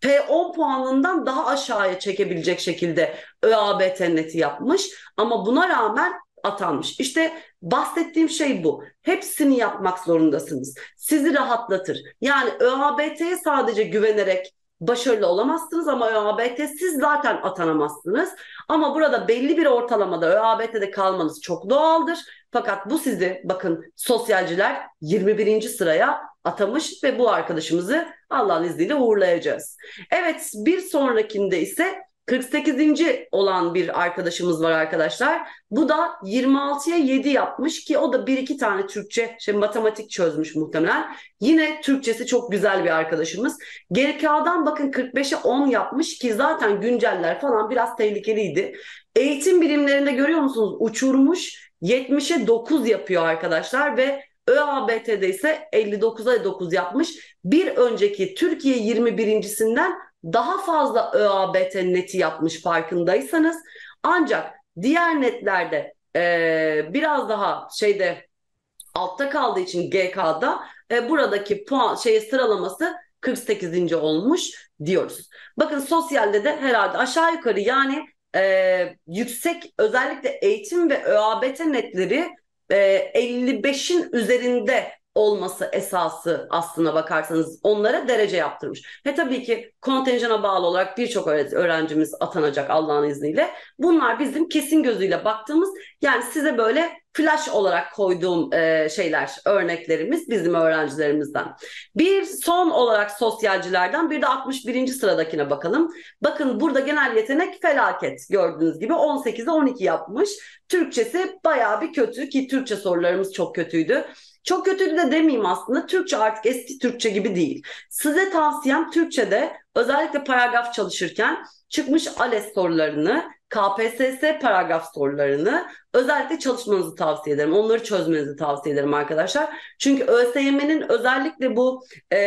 P on puanından daha aşağıya çekebilecek şekilde ÖABT neti yapmış. Ama buna rağmen atanmış. İşte bahsettiğim şey bu. Hepsini yapmak zorundasınız. Sizi rahatlatır. Yani ÖABT'ye sadece güvenerek başarılı olamazsınız ama ÖABT siz zaten atanamazsınız. Ama burada belli bir ortalamada ÖABT'de kalmanız çok doğaldır. Fakat bu sizi, bakın sosyalciler yirmi birinci sıraya atamış ve bu arkadaşımızı Allah'ın izniyle uğurlayacağız. Evet, bir sonrakinde ise kırk sekizinci olan bir arkadaşımız var arkadaşlar. Bu da yirmi altıya yedi yapmış ki o da bir iki tane Türkçe, şey, matematik çözmüş muhtemelen. Yine Türkçesi çok güzel bir arkadaşımız. G K'dan bakın kırk beşe on yapmış ki zaten günceller falan biraz tehlikeliydi. Eğitim bilimlerinde görüyor musunuz uçurmuş, yetmişe dokuz yapıyor arkadaşlar ve ÖABT'de ise elli dokuza dokuz yapmış. Bir önceki Türkiye yirmi birincisinden daha fazla ÖABT neti yapmış farkındaysanız. Ancak diğer netlerde e, biraz daha şeyde altta kaldığı için G K'da e, buradaki puan şeye sıralaması kırk sekizinci olmuş diyoruz. Bakın sosyalde de herhalde aşağı yukarı yani e, yüksek özellikle eğitim ve ÖABT netleri e, elli beşin üzerinde olması esası aslına bakarsanız onlara derece yaptırmış. Ve tabii ki kontenjana bağlı olarak birçok öğrencimiz atanacak Allah'ın izniyle. Bunlar bizim kesin gözüyle baktığımız, yani size böyle flash olarak koyduğum e, şeyler, örneklerimiz bizim öğrencilerimizden. Bir son olarak sosyalcilerden bir de altmış birinci sıradakine bakalım. Bakın burada genel yetenek felaket, gördüğünüz gibi on sekize on iki yapmış. Türkçesi bayağı bir kötü ki Türkçe sorularımız çok kötüydü. Çok kötü de demeyeyim aslında. Türkçe artık eski Türkçe gibi değil. Size tavsiyem Türkçe'de özellikle paragraf çalışırken çıkmış ALES sorularını, K P S S paragraf sorularını özellikle çalışmanızı tavsiye ederim. Onları çözmenizi tavsiye ederim arkadaşlar. Çünkü ÖSYM'nin özellikle bu e,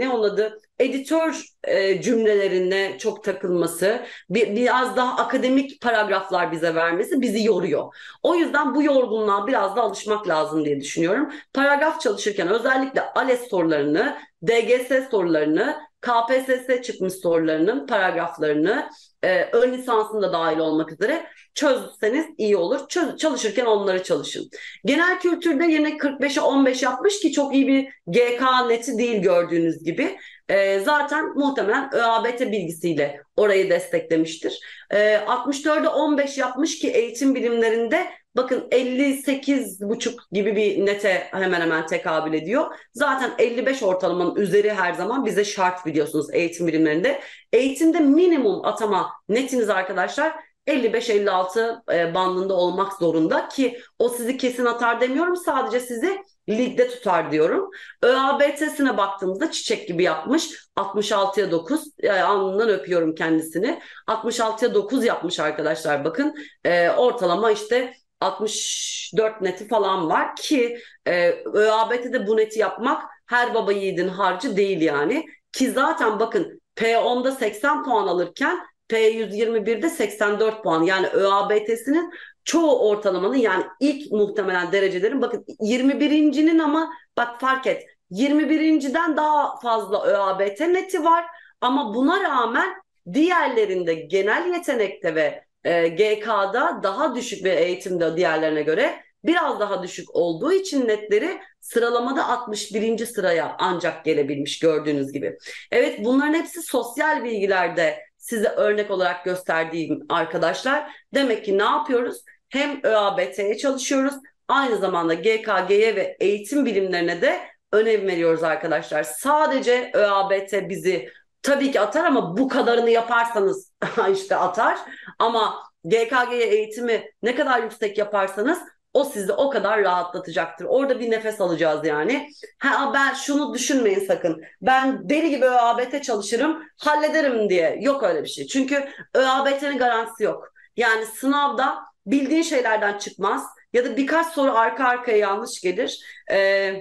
ne onun adı editör e, cümlelerine çok takılması, bir, biraz daha akademik paragraflar bize vermesi bizi yoruyor. O yüzden bu yorgunluğa biraz da alışmak lazım diye düşünüyorum. Paragraf çalışırken özellikle ALES sorularını, D G S sorularını, K P S S çıkmış sorularının paragraflarını e, ön lisansında dahil olmak üzere çözseniz iyi olur. Çöz, çalışırken onları çalışın. Genel kültürde yine kırk beşe on beş yapmış ki çok iyi bir G K neti değil gördüğünüz gibi. E, zaten muhtemelen ÖABT bilgisiyle orayı desteklemiştir. E, altmış dörde on beş yapmış ki eğitim bilimlerinde bakın elli sekiz buçuk gibi bir nete hemen hemen tekabül ediyor. Zaten elli beş ortalamanın üzeri her zaman bize şart biliyorsunuz eğitim bilimlerinde. Eğitimde minimum atama netiniz arkadaşlar elli beş elli altı bandında olmak zorunda ki o sizi kesin atar demiyorum, sadece sizi ligde tutar diyorum. ÖABT'sine baktığımızda çiçek gibi yapmış. altmış altıya dokuz, yani alnından öpüyorum kendisini. altmış altıya dokuz yapmış arkadaşlar bakın. E, ortalama işte altmış dört neti falan var ki e, ÖABT'de bu neti yapmak her baba yiğidin harcı değil yani. Ki zaten bakın P on'da seksen puan alırken P yüz yirmi bir'de seksen dört puan. Yani ÖABT'sinin çoğu ortalamanın yani ilk muhtemelen derecelerin bakın yirmi birincinin ama bak fark et yirmi birinciden daha fazla ÖABT neti var ama buna rağmen diğerlerinde genel yetenekte ve e, G K'da daha düşük ve eğitimde diğerlerine göre biraz daha düşük olduğu için netleri sıralamada altmış birinci sıraya ancak gelebilmiş gördüğünüz gibi. Evet, bunların hepsi sosyal bilgilerde size örnek olarak gösterdiğim arkadaşlar. Demek ki ne yapıyoruz? Hem ÖABT'ye çalışıyoruz, aynı zamanda G K G'ye ve eğitim bilimlerine de önem veriyoruz arkadaşlar. Sadece ÖABT bizi tabii ki atar ama bu kadarını yaparsanız işte atar. Ama G K G'ye eğitimi ne kadar yüksek yaparsanız o sizi o kadar rahatlatacaktır. Orada bir nefes alacağız yani. Ha, ben şunu düşünmeyin sakın. Ben deli gibi ÖABT çalışırım, hallederim diye. Yok öyle bir şey. Çünkü ÖABT'nin garantisi yok. Yani sınavda bildiğin şeylerden çıkmaz. Ya da birkaç soru arka arkaya yanlış gelir. Ee,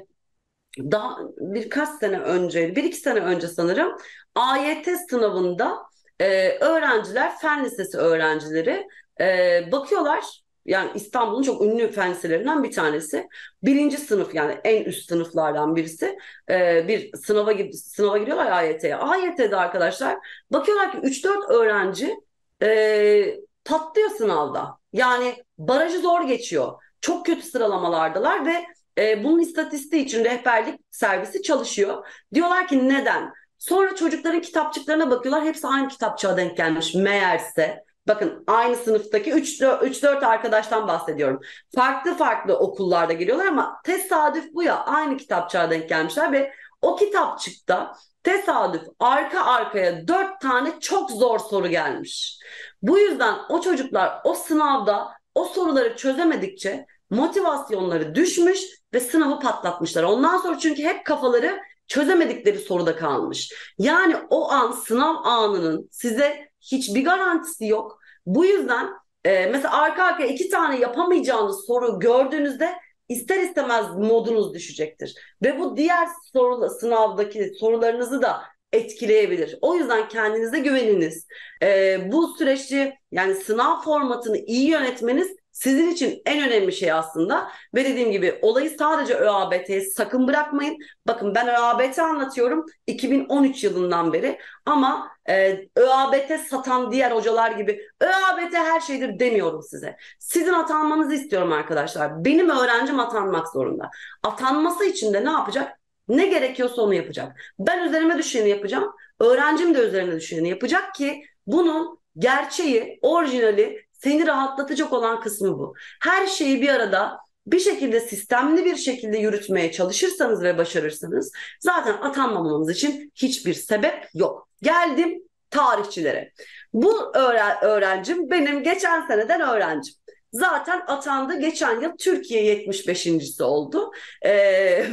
daha birkaç sene önce, bir iki sene önce sanırım A Y T sınavında e, öğrenciler, fen lisesi öğrencileri e, bakıyorlar. Yani İstanbul'un çok ünlü fen liselerinden bir tanesi. Birinci sınıf yani en üst sınıflardan birisi. Ee, bir sınava, sınava giriyorlar A Y T'ye. A Y T'de arkadaşlar bakıyorlar ki üç dört öğrenci e, patlıyor sınavda. Yani barajı zor geçiyor. Çok kötü sıralamalardalar ve e, bunun istatistiği için rehberlik servisi çalışıyor. Diyorlar ki neden? Sonra çocukların kitapçıklarına bakıyorlar. Hepsi aynı kitapçığa denk gelmiş meğerse. Bakın aynı sınıftaki üç dört arkadaştan bahsediyorum. Farklı farklı okullarda geliyorlar ama tesadüf bu ya, aynı kitapçığa denk gelmişler ve O kitapçıkta tesadüf arka arkaya dört tane çok zor soru gelmiş. Bu yüzden o çocuklar o sınavda o soruları çözemedikçe motivasyonları düşmüş ve sınavı patlatmışlar. Ondan sonra çünkü hep kafaları çözemedikleri soruda kalmış. Yani o an, sınav anının size hiçbir garantisi yok. Bu yüzden e, mesela arka arkaya iki tane yapamayacağınız soru gördüğünüzde ister istemez modunuz düşecektir. Ve bu diğer soru, sınavdaki sorularınızı da etkileyebilir. O yüzden kendinize güveniniz. E, bu süreci, yani sınav formatını iyi yönetmeniz sizin için en önemli şey aslında. Ve dediğim gibi olayı sadece ÖABT'ye sakın bırakmayın. Bakın, ben ÖABT anlatıyorum iki bin on üç yılından beri, ama e, ÖABT satan diğer hocalar gibi ÖABT her şeydir demiyorum size. Sizin atanmanızı istiyorum arkadaşlar. Benim öğrencim atanmak zorunda. Atanması için de ne yapacak? Ne gerekiyorsa onu yapacak. Ben üzerime düşeni yapacağım. Öğrencim de üzerine düşeni yapacak ki bunun gerçeği, orijinali, seni rahatlatacak olan kısmı bu. Her şeyi bir arada bir şekilde, sistemli bir şekilde yürütmeye çalışırsanız ve başarırsanız zaten atanmamanız için hiçbir sebep yok. Geldim tarihçilere. Bu öğren öğrencim benim geçen seneden öğrencim. Zaten atandı. Geçen yıl Türkiye yetmiş beşincisi oldu ee,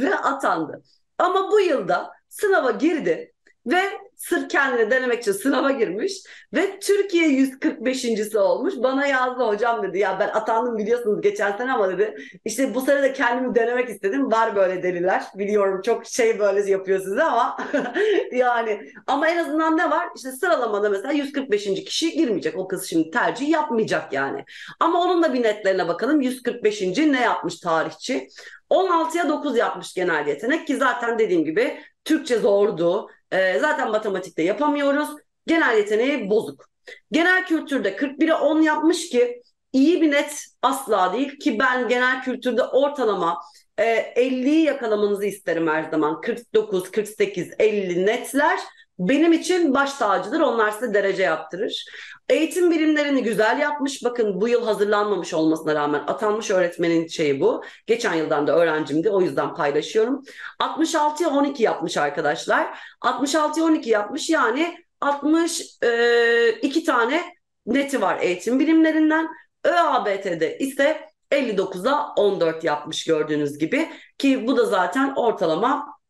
ve atandı. Ama bu yılda sınava girdi ve sırf kendini denemek için sınava girmiş ve Türkiye yüz kırk beşincisi olmuş. Bana yazdı, hocam dedi, ya ben atandım biliyorsunuz geçen sene, ama dedi işte bu sene de kendimi denemek istedim. Var böyle deliler, biliyorum, çok şey böyle yapıyorsunuz ama yani ama en azından ne var? İşte sıralamada mesela yüz kırk beşinci kişi girmeyecek. O kız şimdi tercih yapmayacak yani. Ama onun da bir netlerine bakalım. yüz kırk beşinci ne yapmış tarihçi? on altıya dokuz yapmış genel yetenek, ki zaten dediğim gibi Türkçe zordu. Ee, zaten matematikte yapamıyoruz. Genel yeteneği bozuk. Genel kültürde kırk bire on yapmış, ki iyi bir net asla değil, ki ben genel kültürde ortalama e, elliyi yakalamanızı isterim her zaman. kırk dokuz, kırk sekiz, elli netler benim için baş tacıdır. Onlar size derece yaptırır. Eğitim bilimlerini güzel yapmış. Bakın, bu yıl hazırlanmamış olmasına rağmen atanmış öğretmenin şeyi bu. Geçen yıldan da öğrencimdi. O yüzden paylaşıyorum. altmış altıya on iki yapmış arkadaşlar. altmış altıya on iki yapmış. Yani altmış iki tane neti var eğitim bilimlerinden. ÖABT'de ise elli dokuza on dört yapmış gördüğünüz gibi. Ki bu da zaten ortalama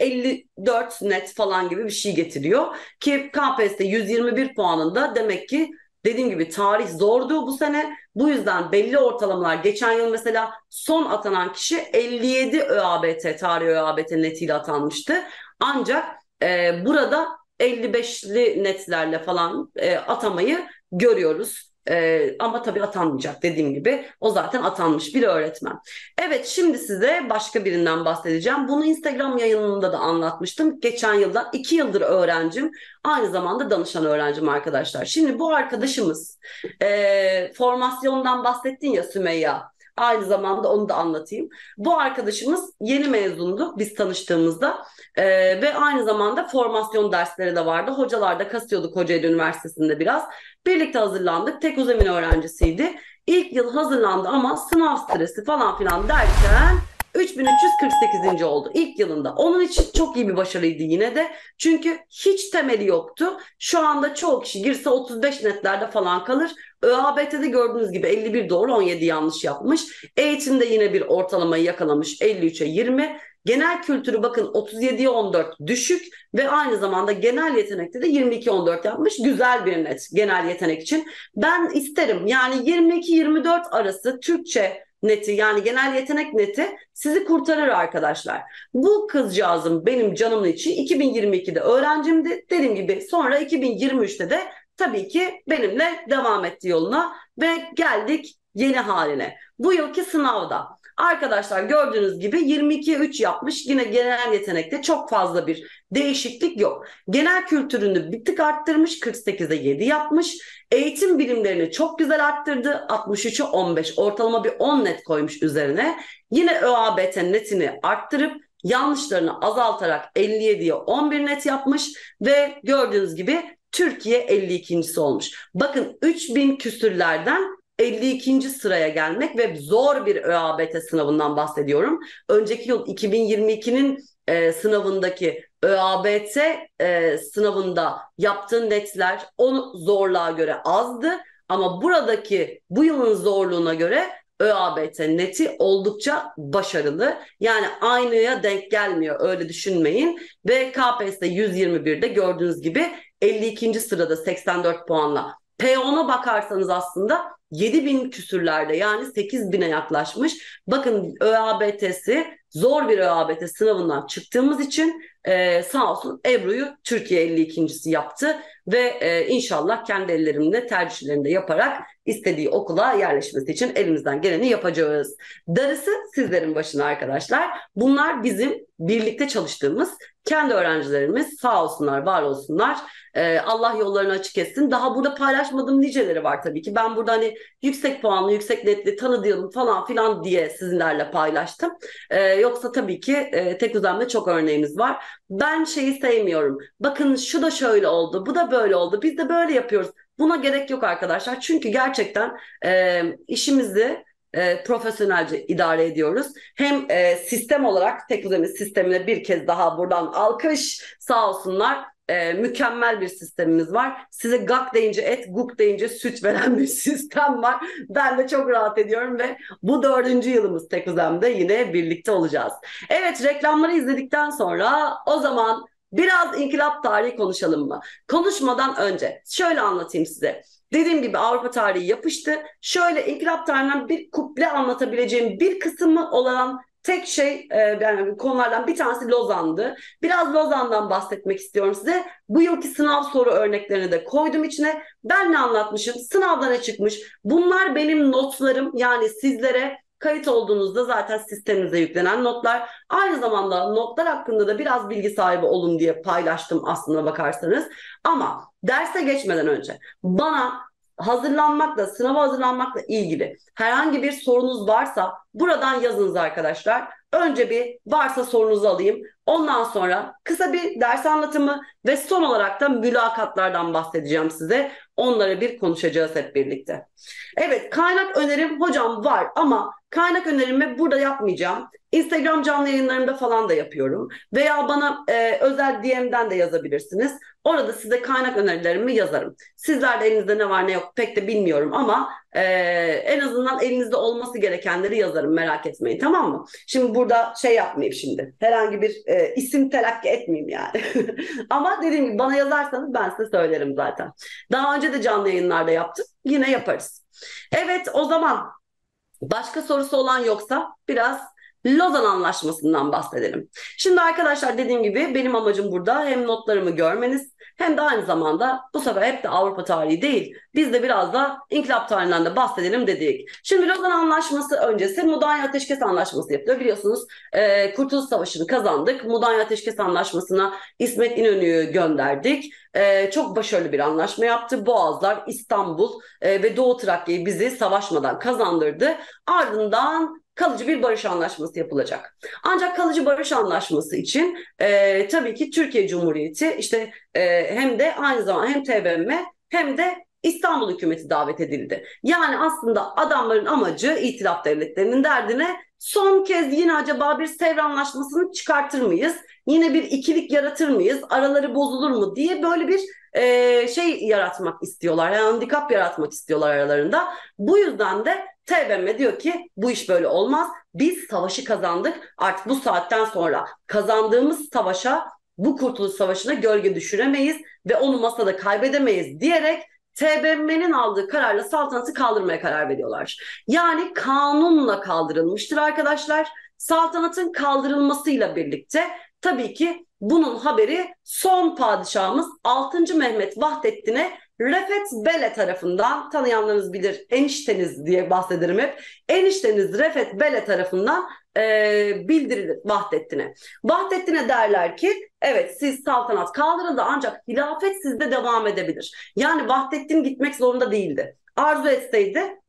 elli dört net falan gibi bir şey getiriyor. Ki K P S S yüz yirmi bir puanında, demek ki dediğim gibi tarih zordu bu sene. Bu yüzden belli ortalamalar, geçen yıl mesela son atanan kişi elli yedi ÖABT, tarih ÖABT netiyle atanmıştı. Ancak e, burada elli beşli netlerle falan e, atamayı görüyoruz. Ee, ama tabii atanmayacak, dediğim gibi o zaten atanmış bir öğretmen. Evet, şimdi size başka birinden bahsedeceğim. Bunu Instagram yayınında da anlatmıştım. Geçen yıldan iki yıldır öğrencim, aynı zamanda danışan öğrencim arkadaşlar. Şimdi bu arkadaşımız e, formasyondan bahsettin ya Sümeyya, aynı zamanda onu da anlatayım. Bu arkadaşımız yeni mezundu biz tanıştığımızda e, ve aynı zamanda formasyon dersleri de vardı. Hocalar da kasıyorduk Kocaeli Üniversitesi'nde biraz. Birlikte hazırlandık. Tekuzem'in öğrencisiydi. İlk yıl hazırlandı ama sınav stresi falan filan derken üç bin üç yüz kırk sekizinci oldu ilk yılında. Onun için çok iyi bir başarıydı yine de. Çünkü hiç temeli yoktu. Şu anda çoğu kişi girse otuz beş netlerde falan kalır. ÖABT'de gördüğünüz gibi elli bir doğru on yedi yanlış yapmış. Eğitimde yine bir ortalamayı yakalamış, elli üçe yirmi. Genel kültürü bakın otuz yediye on dört düşük ve aynı zamanda genel yetenekte de yirmi iki on dört yapmış. Güzel bir net genel yetenek için. Ben isterim yani yirmi iki yirmi dört arası Türkçe neti, yani genel yetenek neti sizi kurtarır arkadaşlar. Bu kızcağızım benim canımın içi, iki bin yirmi ikide öğrencimdi. Dediğim gibi sonra iki bin yirmi üçte de tabii ki benimle devam etti yoluna ve geldik yeni haline. Bu yılki sınavda arkadaşlar gördüğünüz gibi yirmi ikiye üç yapmış. Yine genel yetenekte çok fazla bir değişiklik yok. Genel kültürünü bir tık arttırmış, kırk sekize yedi yapmış. Eğitim bilimlerini çok güzel arttırdı, altmış üçe on beş, ortalama bir on net koymuş üzerine. Yine ÖABT netini arttırıp yanlışlarını azaltarak elli yediye on bir net yapmış ve gördüğünüz gibi Türkiye elli ikincisi olmuş. Bakın, üç bin küsürlerden elli ikinci sıraya gelmek ve zor bir ÖABT sınavından bahsediyorum. Önceki yıl iki bin yirmi ikinin e, sınavındaki ÖABT e, sınavında yaptığın netler o zorluğa göre azdı. Ama buradaki bu yılın zorluğuna göre ÖABT neti oldukça başarılı. Yani aynıya denk gelmiyor, öyle düşünmeyin. Ve K P S S yüz yirmi birde gördüğünüz gibi elli ikinci sırada seksen dört puanla. P on'a bakarsanız aslında yedi bin küsürlerde, yani sekiz bine yaklaşmış. Bakın ÖABT'si, zor bir ÖABT sınavından çıktığımız için e, sağ olsun Ebru'yu Türkiye elli ikincisi yaptı ve e, inşallah kendi ellerimle tercihlerini de yaparak istediği okula yerleşmesi için elimizden geleni yapacağız. Darısı sizlerin başına arkadaşlar. Bunlar bizim birlikte çalıştığımız kendi öğrencilerimiz, sağ olsunlar, var olsunlar. E, Allah yollarını açık etsin. Daha burada paylaşmadığım niceleri var tabii ki. Ben burada hani yüksek puanlı, yüksek netli tanıdığım falan filan diye sizinlerle paylaştım. E, yoksa tabii ki e, Tekuzem'de çok örneğimiz var. Ben şeyi sevmiyorum. Bakın şu da şöyle oldu, bu da böyle oldu, biz de böyle yapıyoruz. Buna gerek yok arkadaşlar. Çünkü gerçekten e, işimizi e, profesyonelce idare ediyoruz. Hem e, sistem olarak Tekuzem'in sistemine bir kez daha buradan alkış, sağ olsunlar. E, mükemmel bir sistemimiz var. Size gak deyince et, guk deyince süt veren bir sistem var. Ben de çok rahat ediyorum ve bu dördüncü yılımız Tekuzem'de yine birlikte olacağız. Evet, reklamları izledikten sonra o zaman biraz inkılap tarihi konuşalım mı? Konuşmadan önce şöyle anlatayım size. Dediğim gibi Avrupa tarihi yapıştı. Şöyle inkılap tarihinden bir kuple anlatabileceğim bir kısmı olan tek şey, yani konulardan bir tanesi Lozan'dı. Biraz Lozan'dan bahsetmek istiyorum size. Bu yılki sınav soru örneklerini de koydum içine. Ben ne anlatmışım, sınavda ne çıkmış? Bunlar benim notlarım, yani sizlere kayıt olduğunuzda zaten sisteminize yüklenen notlar. Aynı zamanda notlar hakkında da biraz bilgi sahibi olun diye paylaştım aslına bakarsanız. Ama derse geçmeden önce bana hazırlanmakla, sınava hazırlanmakla ilgili herhangi bir sorunuz varsa buradan yazınız arkadaşlar. Önce bir varsa sorunuzu alayım. Ondan sonra kısa bir ders anlatımı ve son olarak da mülakatlardan bahsedeceğim size. Onlara bir konuşacağız hep birlikte. Evet, kaynak önerim hocam var ama kaynak önerimi burada yapmayacağım. Instagram canlı yayınlarımda falan da yapıyorum. Veya bana e, özel D M'den de yazabilirsiniz. Orada size kaynak önerilerimi yazarım. Sizler de elinizde ne var ne yok pek de bilmiyorum ama e, en azından elinizde olması gerekenleri yazarım, merak etmeyin, tamam mı? Şimdi burada şey yapmayayım şimdi. Herhangi bir e, isim telakki etmeyeyim yani. Ama dediğim gibi bana yazarsanız ben size söylerim zaten. Daha önce de canlı yayınlarda yaptım. Yine yaparız. Evet, o zaman başka sorusu olan yoksa biraz Lozan Antlaşması'ndan bahsedelim. Şimdi arkadaşlar dediğim gibi benim amacım burada hem notlarımı görmeniz hem de aynı zamanda bu sefer hep de Avrupa tarihi değil, biz de biraz da İnkılap tarihinden de bahsedelim dedik. Şimdi Lozan Antlaşması öncesi Mudanya Ateşkes Antlaşması yapılıyor. Biliyorsunuz e, Kurtuluş Savaşı'nı kazandık. Mudanya Ateşkes Antlaşması'na İsmet İnönü'yü gönderdik. Ee, çok başarılı bir anlaşma yaptı. Boğazlar, İstanbul e, ve Doğu Trakya'yı bizi savaşmadan kazandırdı. Ardından kalıcı bir barış anlaşması yapılacak. Ancak kalıcı barış anlaşması için e, tabii ki Türkiye Cumhuriyeti işte e, hem de aynı zamanda hem T B M M hem de İstanbul hükümeti davet edildi. Yani aslında adamların amacı itilaf devletlerinin derdine son kez yine acaba bir Sevr Antlaşması'nı çıkartır mıyız? Yine bir ikilik yaratır mıyız? Araları bozulur mu diye böyle bir e, şey yaratmak istiyorlar. Yani handikap yaratmak istiyorlar aralarında. Bu yüzden de T B M M diyor ki bu iş böyle olmaz. Biz savaşı kazandık. Artık bu saatten sonra kazandığımız savaşa, bu Kurtuluş Savaşı'na gölge düşüremeyiz ve onu masada kaybedemeyiz diyerek T B M M'nin aldığı kararla saltanatı kaldırmaya karar veriyorlar. Yani kanunla kaldırılmıştır arkadaşlar. Saltanatın kaldırılmasıyla birlikte tabii ki bunun haberi son padişahımız altıncı Mehmet Vahdettin'e Refet Bele tarafından, tanıyanlarınız bilir, enişteniz diye bahsederim hep. Enişteniz Refet Bele tarafından e, bildirilir Vahdettin'e. Vahdettin'e derler ki evet siz saltanat kaldırıldı ancak hilafet sizde devam edebilir. Yani Vahdettin gitmek zorunda değildi. Arzu etseydi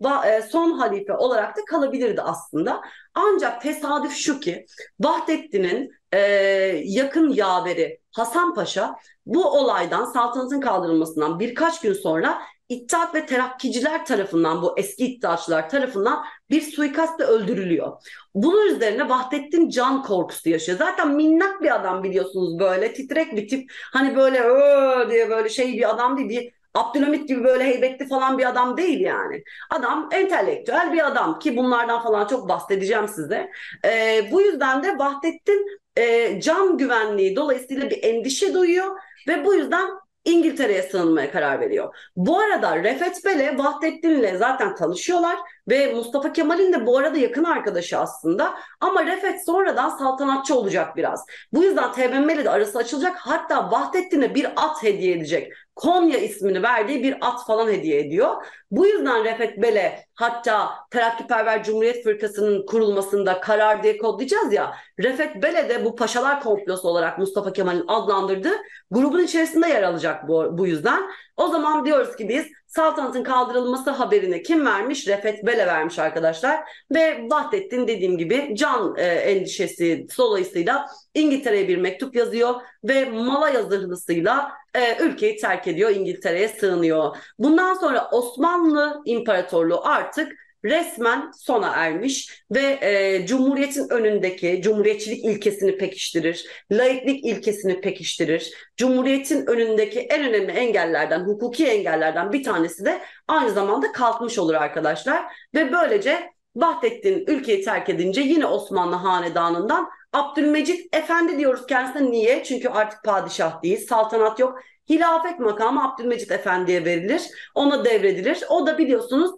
son halife olarak da kalabilirdi aslında. Ancak tesadüf şu ki Vahdettin'in e, yakın yaveri Hasan Paşa bu olaydan, saltanatın kaldırılmasından birkaç gün sonra İttihat ve Terakkiciler tarafından, bu eski İttihatçılar tarafından bir suikastla öldürülüyor. Bunun üzerine Vahdettin can korkusu yaşıyor. Zaten minnak bir adam, biliyorsunuz, böyle titrek bir tip. Hani böyle ööö diye böyle şey bir adam değil, bir Abdülhamit gibi böyle heybetli falan bir adam değil yani. Adam entelektüel bir adam ki bunlardan falan çok bahsedeceğim size. Ee, bu yüzden de Vahdettin e, can güvenliği dolayısıyla bir endişe duyuyor ve bu yüzden İngiltere'ye sığınmaya karar veriyor. Bu arada Refet Bele Vahdettin'le zaten tanışıyorlar ve Mustafa Kemal'in de bu arada yakın arkadaşı aslında, ama Refet sonradan saltanatçı olacak biraz. Bu yüzden T B M M'yle de arası açılacak. Hatta Vahdettin'e bir at hediye edecek. Konya ismini verdiği bir at falan hediye ediyor. Bu yüzden Refet Bele hatta Terakkiperver Cumhuriyet Fırkası'nın kurulmasında karar diye kodlayacağız ya. Refet Bele de bu Paşalar Komplosu olarak Mustafa Kemal'in adlandırdığı grubun içerisinde yer alacak bu, bu yüzden. O zaman diyoruz ki biz saltanatın kaldırılması haberini kim vermiş? Refet Bele vermiş arkadaşlar. Ve Vahdettin, dediğim gibi, can e, endişesi dolayısıyla İngiltere'ye bir mektup yazıyor ve Malaya zırhlısıyla e, ülkeyi terk ediyor, İngiltere'ye sığınıyor. Bundan sonra Osmanlı İmparatorluğu artık resmen sona ermiş ve e, Cumhuriyet'in önündeki Cumhuriyetçilik ilkesini pekiştirir, laiklik ilkesini pekiştirir. Cumhuriyet'in önündeki en önemli engellerden, hukuki engellerden bir tanesi de aynı zamanda kalkmış olur arkadaşlar. Ve böylece Vahdettin ülkeyi terk edince yine Osmanlı Hanedanı'ndan Abdülmecit Efendi diyoruz kendisine. Niye? Çünkü artık padişah değil, saltanat yok. Hilafet makamı Abdülmecit Efendi'ye verilir, ona devredilir. O da biliyorsunuz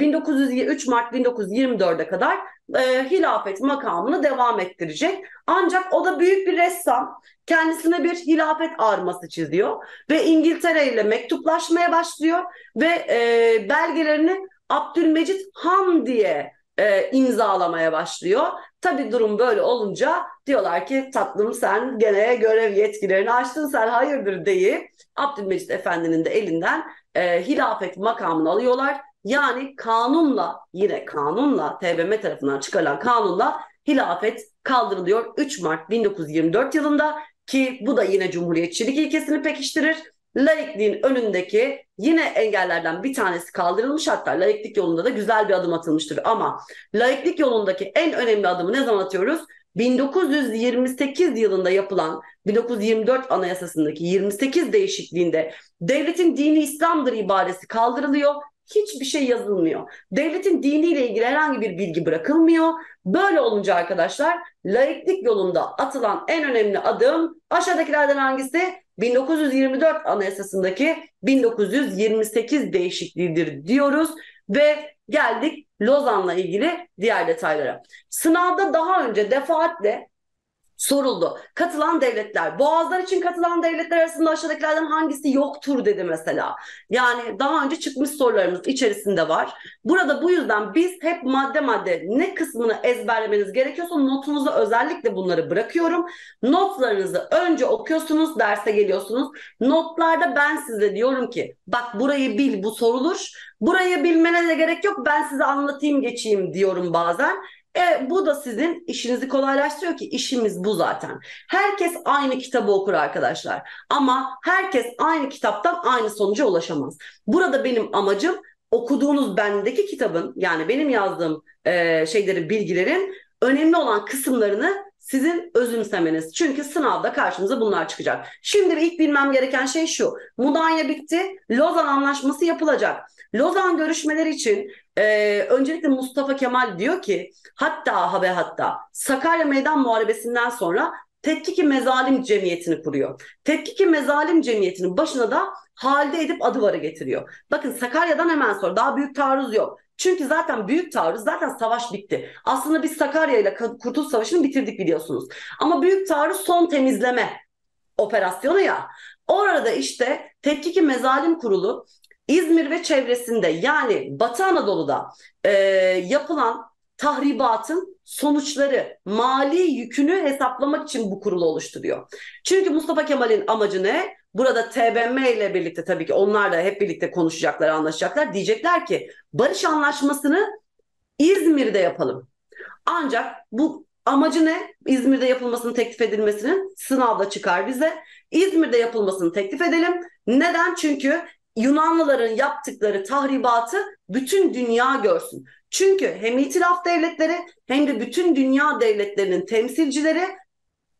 bin dokuz yüz üç Mart bin dokuz yüz yirmi dört'e kadar e, hilafet makamını devam ettirecek. Ancak o da büyük bir ressam, kendisine bir hilafet arması çiziyor ve İngiltere ile mektuplaşmaya başlıyor ve e, belgelerini Abdülmecit Han diye e, imzalamaya başlıyor. Tabii durum böyle olunca diyorlar ki tatlım sen gene görev yetkilerini aştın, sen hayırdır deyip Abdülmecit Efendi'nin de elinden e, hilafet makamını alıyorlar. Yani kanunla, yine kanunla, T B M M tarafından çıkarılan kanunla hilafet kaldırılıyor üç Mart bin dokuz yüz yirmi dört yılında ki bu da yine Cumhuriyetçilik ilkesini pekiştirir. Laikliğin önündeki yine engellerden bir tanesi kaldırılmış, hatta laiklik yolunda da güzel bir adım atılmıştır. Ama laiklik yolundaki en önemli adımı ne zaman atıyoruz? bin dokuz yüz yirmi sekiz yılında yapılan bin dokuz yüz yirmi dört Anayasası'ndaki yirmi sekiz değişikliğinde devletin dini İslam'dır ibaresi kaldırılıyor. Hiçbir şey yazılmıyor. Devletin diniyle ilgili herhangi bir bilgi bırakılmıyor. Böyle olunca arkadaşlar laiklik yolunda atılan en önemli adım aşağıdakilerden hangisi? bin dokuz yüz yirmi dört Anayasası'ndaki bin dokuz yüz yirmi sekiz değişikliğidir diyoruz ve geldik Lozan'la ilgili diğer detaylara. Sınavda daha önce defaatle soruldu. Katılan devletler, Boğazlar için katılan devletler arasında aşağıdakilerden hangisi yoktur dedi mesela. Yani daha önce çıkmış sorularımız içerisinde var. Burada bu yüzden biz hep madde madde ne kısmını ezberlemeniz gerekiyorsa notunuza özellikle bunları bırakıyorum. Notlarınızı önce okuyorsunuz, derse geliyorsunuz. Notlarda ben size diyorum ki bak burayı bil, bu sorulur. Burayı bilmene de gerek yok, ben size anlatayım geçeyim diyorum bazen. E, bu da sizin işinizi kolaylaştırıyor ki işimiz bu zaten. Herkes aynı kitabı okur arkadaşlar. Ama herkes aynı kitaptan aynı sonuca ulaşamaz. Burada benim amacım okuduğunuz bendeki kitabın, yani benim yazdığım e, şeyleri, bilgilerin önemli olan kısımlarını sizin özümsemeniz. Çünkü sınavda karşımıza bunlar çıkacak. Şimdi ilk bilmem gereken şey şu. Mudanya bitti. Lozan Antlaşması yapılacak. Lozan görüşmeleri için e, öncelikle Mustafa Kemal diyor ki hatta habe hatta Sakarya Meydan Muharebesi'nden sonra Tepkiki Mezalim Cemiyeti'ni kuruyor. Tepkiki Mezalim Cemiyeti'nin başına da Halide Edip Adıvar'ı getiriyor. Bakın Sakarya'dan hemen sonra daha büyük taarruz yok. Çünkü zaten büyük taarruz, zaten savaş bitti. Aslında biz Sakarya ile Kurtuluş Savaşı'nı bitirdik biliyorsunuz. Ama büyük taarruz son temizleme operasyonu ya. Orada işte Tepkiki Mezalim Kurulu İzmir ve çevresinde, yani Batı Anadolu'da e, yapılan tahribatın sonuçları, mali yükünü hesaplamak için bu kurulu oluşturuyor. Çünkü Mustafa Kemal'in amacı ne? Burada T B M M ile birlikte, tabii ki onlar da hep birlikte konuşacaklar, anlaşacaklar. Diyecekler ki barış anlaşmasını İzmir'de yapalım. Ancak bu amacı ne? İzmir'de yapılmasının teklif edilmesinin, sınavda çıkar bize. İzmir'de yapılmasını teklif edelim. Neden? Çünkü Yunanlıların yaptıkları tahribatı bütün dünya görsün. Çünkü hem itilaf devletleri hem de bütün dünya devletlerinin temsilcileri,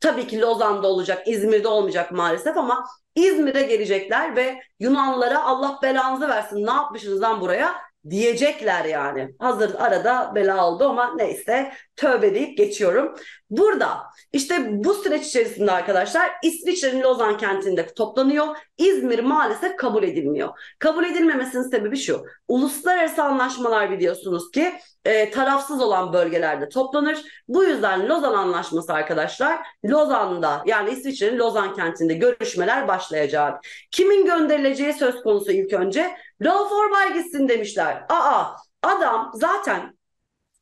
tabii ki Lozan'da olacak, İzmir'de olmayacak maalesef ama İzmir'e gelecekler ve Yunanlılara Allah belanızı versin, ne yapmışsınız lan buraya diyecekler yani. Hazır arada bela oldu ama neyse, tövbe deyip geçiyorum. Burada işte bu süreç içerisinde arkadaşlar İsviçre'nin Lozan kentinde toplanıyor. İzmir maalesef kabul edilmiyor. Kabul edilmemesinin sebebi şu: uluslararası anlaşmalar biliyorsunuz ki e, tarafsız olan bölgelerde toplanır. Bu yüzden Lozan Antlaşması arkadaşlar Lozan'da, yani İsviçre'nin Lozan kentinde görüşmeler başlayacak. Kimin gönderileceği söz konusu ilk önce. Rauf Orbay gitsin demişler. Aa, adam zaten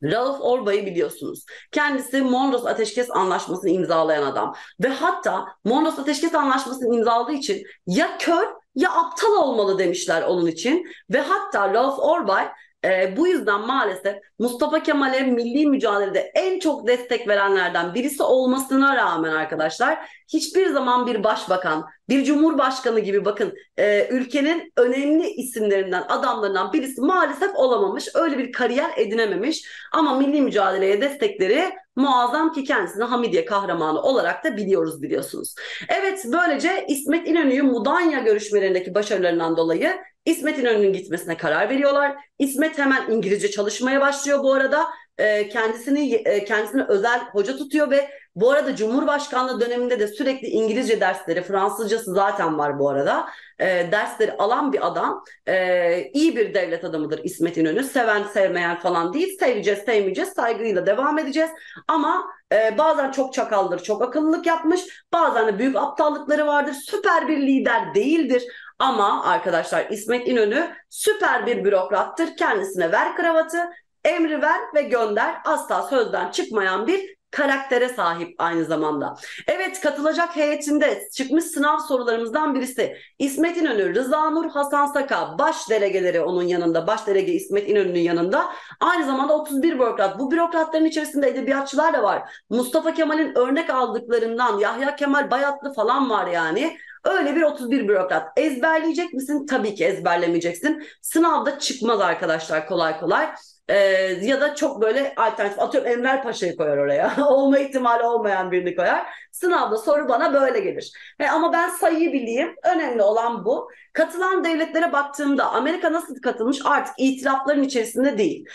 Rauf Orbay'ı biliyorsunuz. Kendisi Monroe Ateşkes Antlaşması'nı imzalayan adam. Ve hatta Monroe Ateşkes Antlaşması'nı imzaladığı için ya kör ya aptal olmalı demişler onun için. Ve hatta Rauf Orbay e, bu yüzden maalesef Mustafa Kemal'e milli mücadelede en çok destek verenlerden birisi olmasına rağmen arkadaşlar hiçbir zaman bir başbakan, bir cumhurbaşkanı gibi bakın e, ülkenin önemli isimlerinden, adamlarından birisi maalesef olamamış. Öyle bir kariyer edinememiş. Ama milli mücadeleye destekleri muazzam ki kendisini Hamidiye kahramanı olarak da biliyoruz biliyorsunuz. Evet, böylece İsmet İnönü'yü Mudanya görüşmelerindeki başarılarından dolayı İsmet İnönü'nün gitmesine karar veriyorlar. İsmet hemen İngilizce çalışmaya başlıyor bu arada. E, kendisini e, kendisine özel hoca tutuyor ve bu arada Cumhurbaşkanlığı döneminde de sürekli İngilizce dersleri, Fransızcası zaten var bu arada, e, dersleri alan bir adam. E, iyi bir devlet adamıdır İsmet İnönü. Seven sevmeyen falan değil. Seveceğiz sevmeyeceğiz, saygıyla devam edeceğiz. Ama e, bazen çok çakaldır, çok akıllılık yapmış. Bazen de büyük aptallıkları vardır. Süper bir lider değildir. Ama arkadaşlar İsmet İnönü süper bir bürokrattır. Kendisine ver kravatı, emri ver ve gönder. Asla sözden çıkmayan bir karaktere sahip aynı zamanda. Evet, katılacak heyetinde çıkmış sınav sorularımızdan birisi İsmet İnönü, Rıza Nur, Hasan Saka baş delegeleri onun yanında, baş delege İsmet İnönü'nün yanında. Aynı zamanda otuz bir bürokrat. Bu bürokratların içerisinde edebiyatçılar da var. Mustafa Kemal'in örnek aldıklarından Yahya Kemal Bayatlı falan var yani. Öyle bir otuz bir bürokrat. Ezberleyecek misin? Tabii ki ezberlemeyeceksin. Sınavda çıkmaz arkadaşlar kolay kolay. Ee, ya da çok böyle alternatif, atıyorum Enver Paşa'yı koyar oraya. Olma ihtimali olmayan birini koyar. Sınavda soru bana böyle gelir. He, ama ben sayıyı bileyim. Önemli olan bu. Katılan devletlere baktığımda Amerika nasıl katılmış artık itilafların içerisinde değil.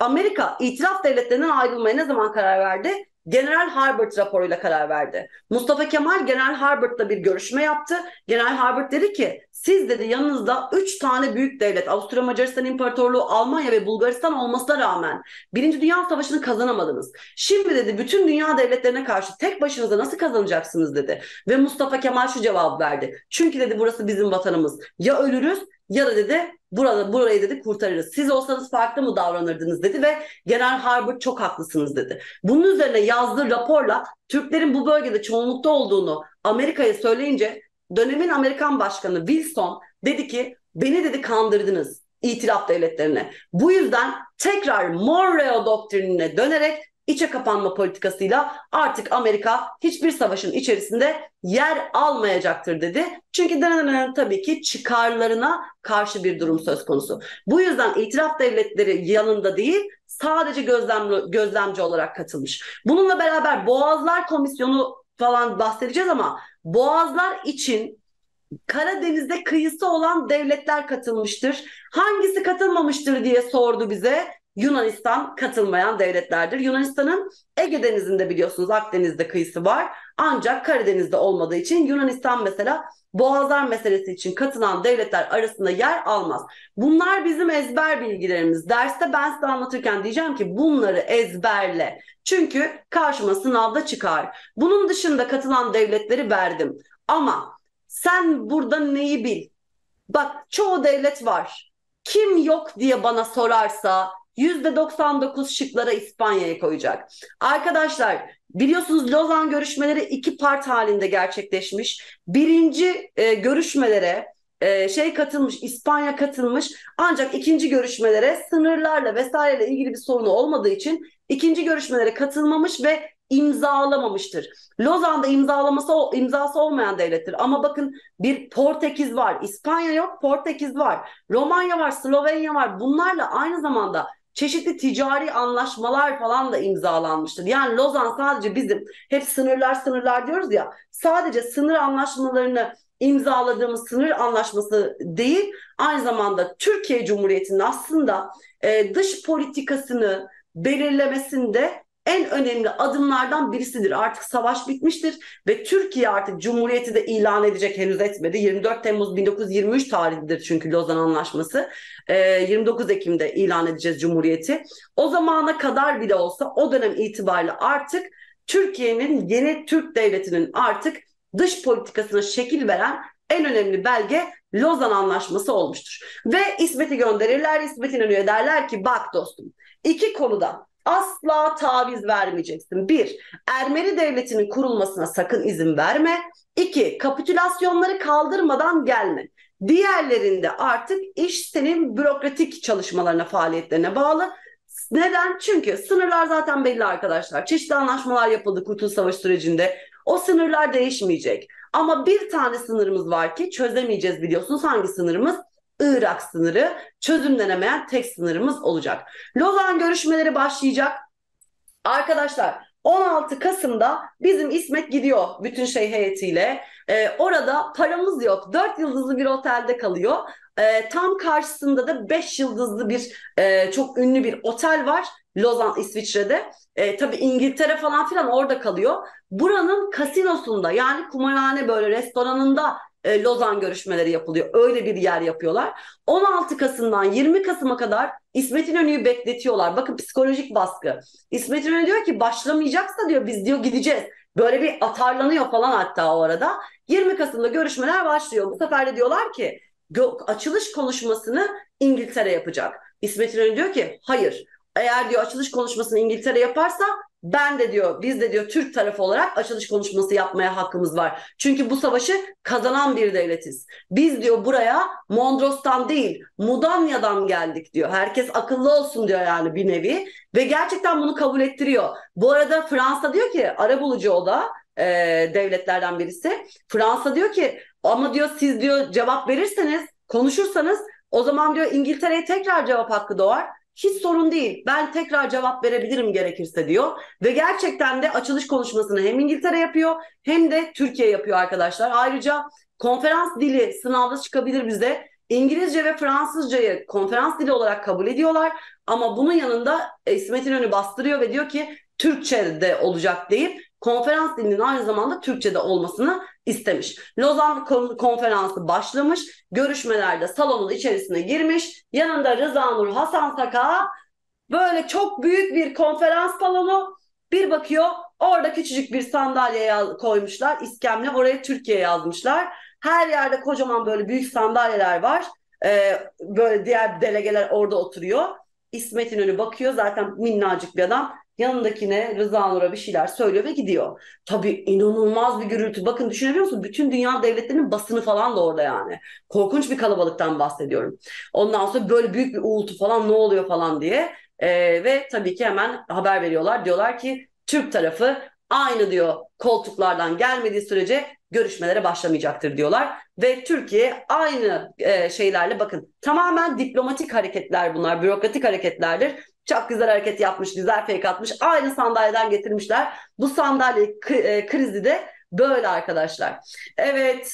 Amerika itilaf devletlerinden ayrılmaya ne zaman karar verdi? General Harbord raporuyla karar verdi. Mustafa Kemal General Harbord'la bir görüşme yaptı. General Harbord dedi ki siz dedi yanınızda üç tane büyük devlet, Avusturya Macaristan İmparatorluğu, Almanya ve Bulgaristan olmasına rağmen Birinci Dünya Savaşı'nı kazanamadınız. Şimdi dedi bütün dünya devletlerine karşı tek başınıza nasıl kazanacaksınız dedi. Ve Mustafa Kemal şu cevabı verdi. Çünkü dedi burası bizim vatanımız. Ya ölürüz ya da dedi burada, burayı dedi kurtarırız. Siz olsanız farklı mı davranırdınız dedi ve General Harbord çok haklısınız dedi. Bunun üzerine yazdığı raporla Türklerin bu bölgede çoğunlukta olduğunu Amerika'ya söyleyince dönemin Amerikan Başkanı Wilson dedi ki beni dedi kandırdınız itilaf devletlerine. Bu yüzden tekrar Monroe Doktrinine dönerek İçe kapanma politikasıyla artık Amerika hiçbir savaşın içerisinde yer almayacaktır dedi. Çünkü tabii ki çıkarlarına karşı bir durum söz konusu. Bu yüzden itiraf devletleri yanında değil, sadece gözlem, gözlemci olarak katılmış. Bununla beraber Boğazlar Komisyonu falan bahsedeceğiz ama Boğazlar için Karadeniz'de kıyısı olan devletler katılmıştır. Hangisi katılmamıştır diye sordu bize. Yunanistan katılmayan devletlerdir. Yunanistan'ın Ege Denizi'nde biliyorsunuz Akdeniz'de kıyısı var. Ancak Karadeniz'de olmadığı için Yunanistan mesela Boğazlar meselesi için katılan devletler arasında yer almaz. Bunlar bizim ezber bilgilerimiz. Derste ben size anlatırken diyeceğim ki bunları ezberle. Çünkü karşıma sınavda çıkar. Bunun dışında katılan devletleri verdim. Ama sen burada neyi bil? Bak çoğu devlet var. Kim yok diye bana sorarsa yüzde doksan dokuz şıklara İspanya'yı koyacak. Arkadaşlar biliyorsunuz Lozan görüşmeleri iki part halinde gerçekleşmiş. Birinci e, görüşmelere e, şey katılmış, İspanya katılmış. Ancak ikinci görüşmelere sınırlarla vesaireyle ilgili bir sorunu olmadığı için ikinci görüşmelere katılmamış ve imzalamamıştır. Lozan'da imzalaması imzası olmayan devlettir. Ama bakın bir Portekiz var, İspanya yok, Portekiz var, Romanya var, Slovenya var. Bunlarla aynı zamanda çeşitli ticari anlaşmalar falan da imzalanmıştır. Yani Lozan sadece bizim hep sınırlar sınırlar diyoruz ya, sadece sınır anlaşmalarını imzaladığımız sınır anlaşması değil, aynı zamanda Türkiye Cumhuriyeti'nin aslında e, dış politikasını belirlemesinde en önemli adımlardan birisidir. Artık savaş bitmiştir ve Türkiye artık Cumhuriyeti de ilan edecek, henüz etmedi. yirmi dört Temmuz bin dokuz yüz yirmi üç tarihidir çünkü Lozan Antlaşması. E, yirmi dokuz Ekim'de ilan edeceğiz Cumhuriyeti. O zamana kadar bile olsa, o dönem itibariyle artık Türkiye'nin, yeni Türk Devleti'nin artık dış politikasına şekil veren en önemli belge Lozan Antlaşması olmuştur. Ve İsmet'i gönderirler, İsmet İnönü'ye derler ki bak dostum, iki konuda asla taviz vermeyeceksin. Bir, Ermeni Devleti'nin kurulmasına sakın izin verme. İki, kapitülasyonları kaldırmadan gelme. Diğerlerinde artık iş senin bürokratik çalışmalarına, faaliyetlerine bağlı. Neden? Çünkü sınırlar zaten belli arkadaşlar. Çeşitli anlaşmalar yapıldı Kurtuluş Savaşı sürecinde. O sınırlar değişmeyecek. Ama bir tane sınırımız var ki çözemeyeceğiz, biliyorsunuz. Hangi sınırımız? Irak sınırı. Çözümlenemeyen tek sınırımız olacak. Lozan görüşmeleri başlayacak. Arkadaşlar on altı Kasım'da bizim İsmet gidiyor bütün şey heyetiyle. Ee, orada paramız yok. dört yıldızlı bir otelde kalıyor. Ee, tam karşısında da beş yıldızlı bir e, çok ünlü bir otel var. Lozan, İsviçre'de. E, tabii İngiltere falan filan orada kalıyor. Buranın kasinosunda, yani kumarhane böyle restoranında e, Lozan görüşmeleri yapılıyor. Öyle bir yer yapıyorlar. on altı Kasım'dan yirmi Kasım'a kadar İsmet İnönü'yü bekletiyorlar. Bakın psikolojik baskı. İsmet İnönü diyor ki başlamayacaksa diyor biz diyor gideceğiz. Böyle bir atarlanıyor falan hatta o arada. yirmi Kasım'da görüşmeler başlıyor. Bu sefer de diyorlar ki açılış konuşmasını İngiltere yapacak. İsmet İnönü diyor ki hayır. Eğer diyor açılış konuşmasını İngiltere yaparsa ben de diyor, biz de diyor Türk tarafı olarak açılış konuşması yapmaya hakkımız var. Çünkü bu savaşı kazanan bir devletiz. Biz diyor buraya Mondros'tan değil Mudanya'dan geldik diyor. Herkes akıllı olsun diyor yani bir nevi. Ve gerçekten bunu kabul ettiriyor. Bu arada Fransa diyor ki, arabulucu o da e, devletlerden birisi. Fransa diyor ki ama diyor siz diyor cevap verirseniz, konuşursanız o zaman diyor İngiltere'ye tekrar cevap hakkı doğar. Hiç sorun değil. Ben tekrar cevap verebilirim gerekirse diyor. Ve gerçekten de açılış konuşmasını hem İngiltere yapıyor hem de Türkiye yapıyor arkadaşlar. Ayrıca konferans dili sınavda çıkabilir bize. İngilizce ve Fransızcayı konferans dili olarak kabul ediyorlar. Ama bunun yanında İsmet İnönü bastırıyor ve diyor ki Türkçe'de olacak deyip konferans dilinin aynı zamanda Türkçe'de olmasını istemiş. Lozan konferansı başlamış. Görüşmelerde salonun içerisine girmiş. Yanında Rıza Nur, Hasan Saka, böyle çok büyük bir konferans salonu. Bir bakıyor orada küçücük bir sandalye koymuşlar. İskemle, oraya Türkiye yazmışlar. Her yerde kocaman böyle büyük sandalyeler var. Ee, böyle diğer delegeler orada oturuyor. İsmet İnönü bakıyor, zaten minnacık bir adam. Yanındakine, Rıza Nur'a bir şeyler söylüyor ve gidiyor. Tabii inanılmaz bir gürültü. Bakın düşünebiliyor musunuz? Bütün dünya devletlerinin basını falan da orada yani. Korkunç bir kalabalıktan bahsediyorum. Ondan sonra böyle büyük bir uğultu falan, ne oluyor falan diye. Ee, ve tabii ki hemen haber veriyorlar. Diyorlar ki Türk tarafı aynı diyor koltuklardan gelmediği sürece görüşmelere başlamayacaktır diyorlar. Ve Türkiye aynı e, şeylerle, bakın tamamen diplomatik hareketler bunlar. Bürokratik hareketlerdir. Çok güzel hareket yapmış, güzel fake atmış. Aynı sandalyeden getirmişler. Bu sandalye krizi de böyle arkadaşlar. Evet,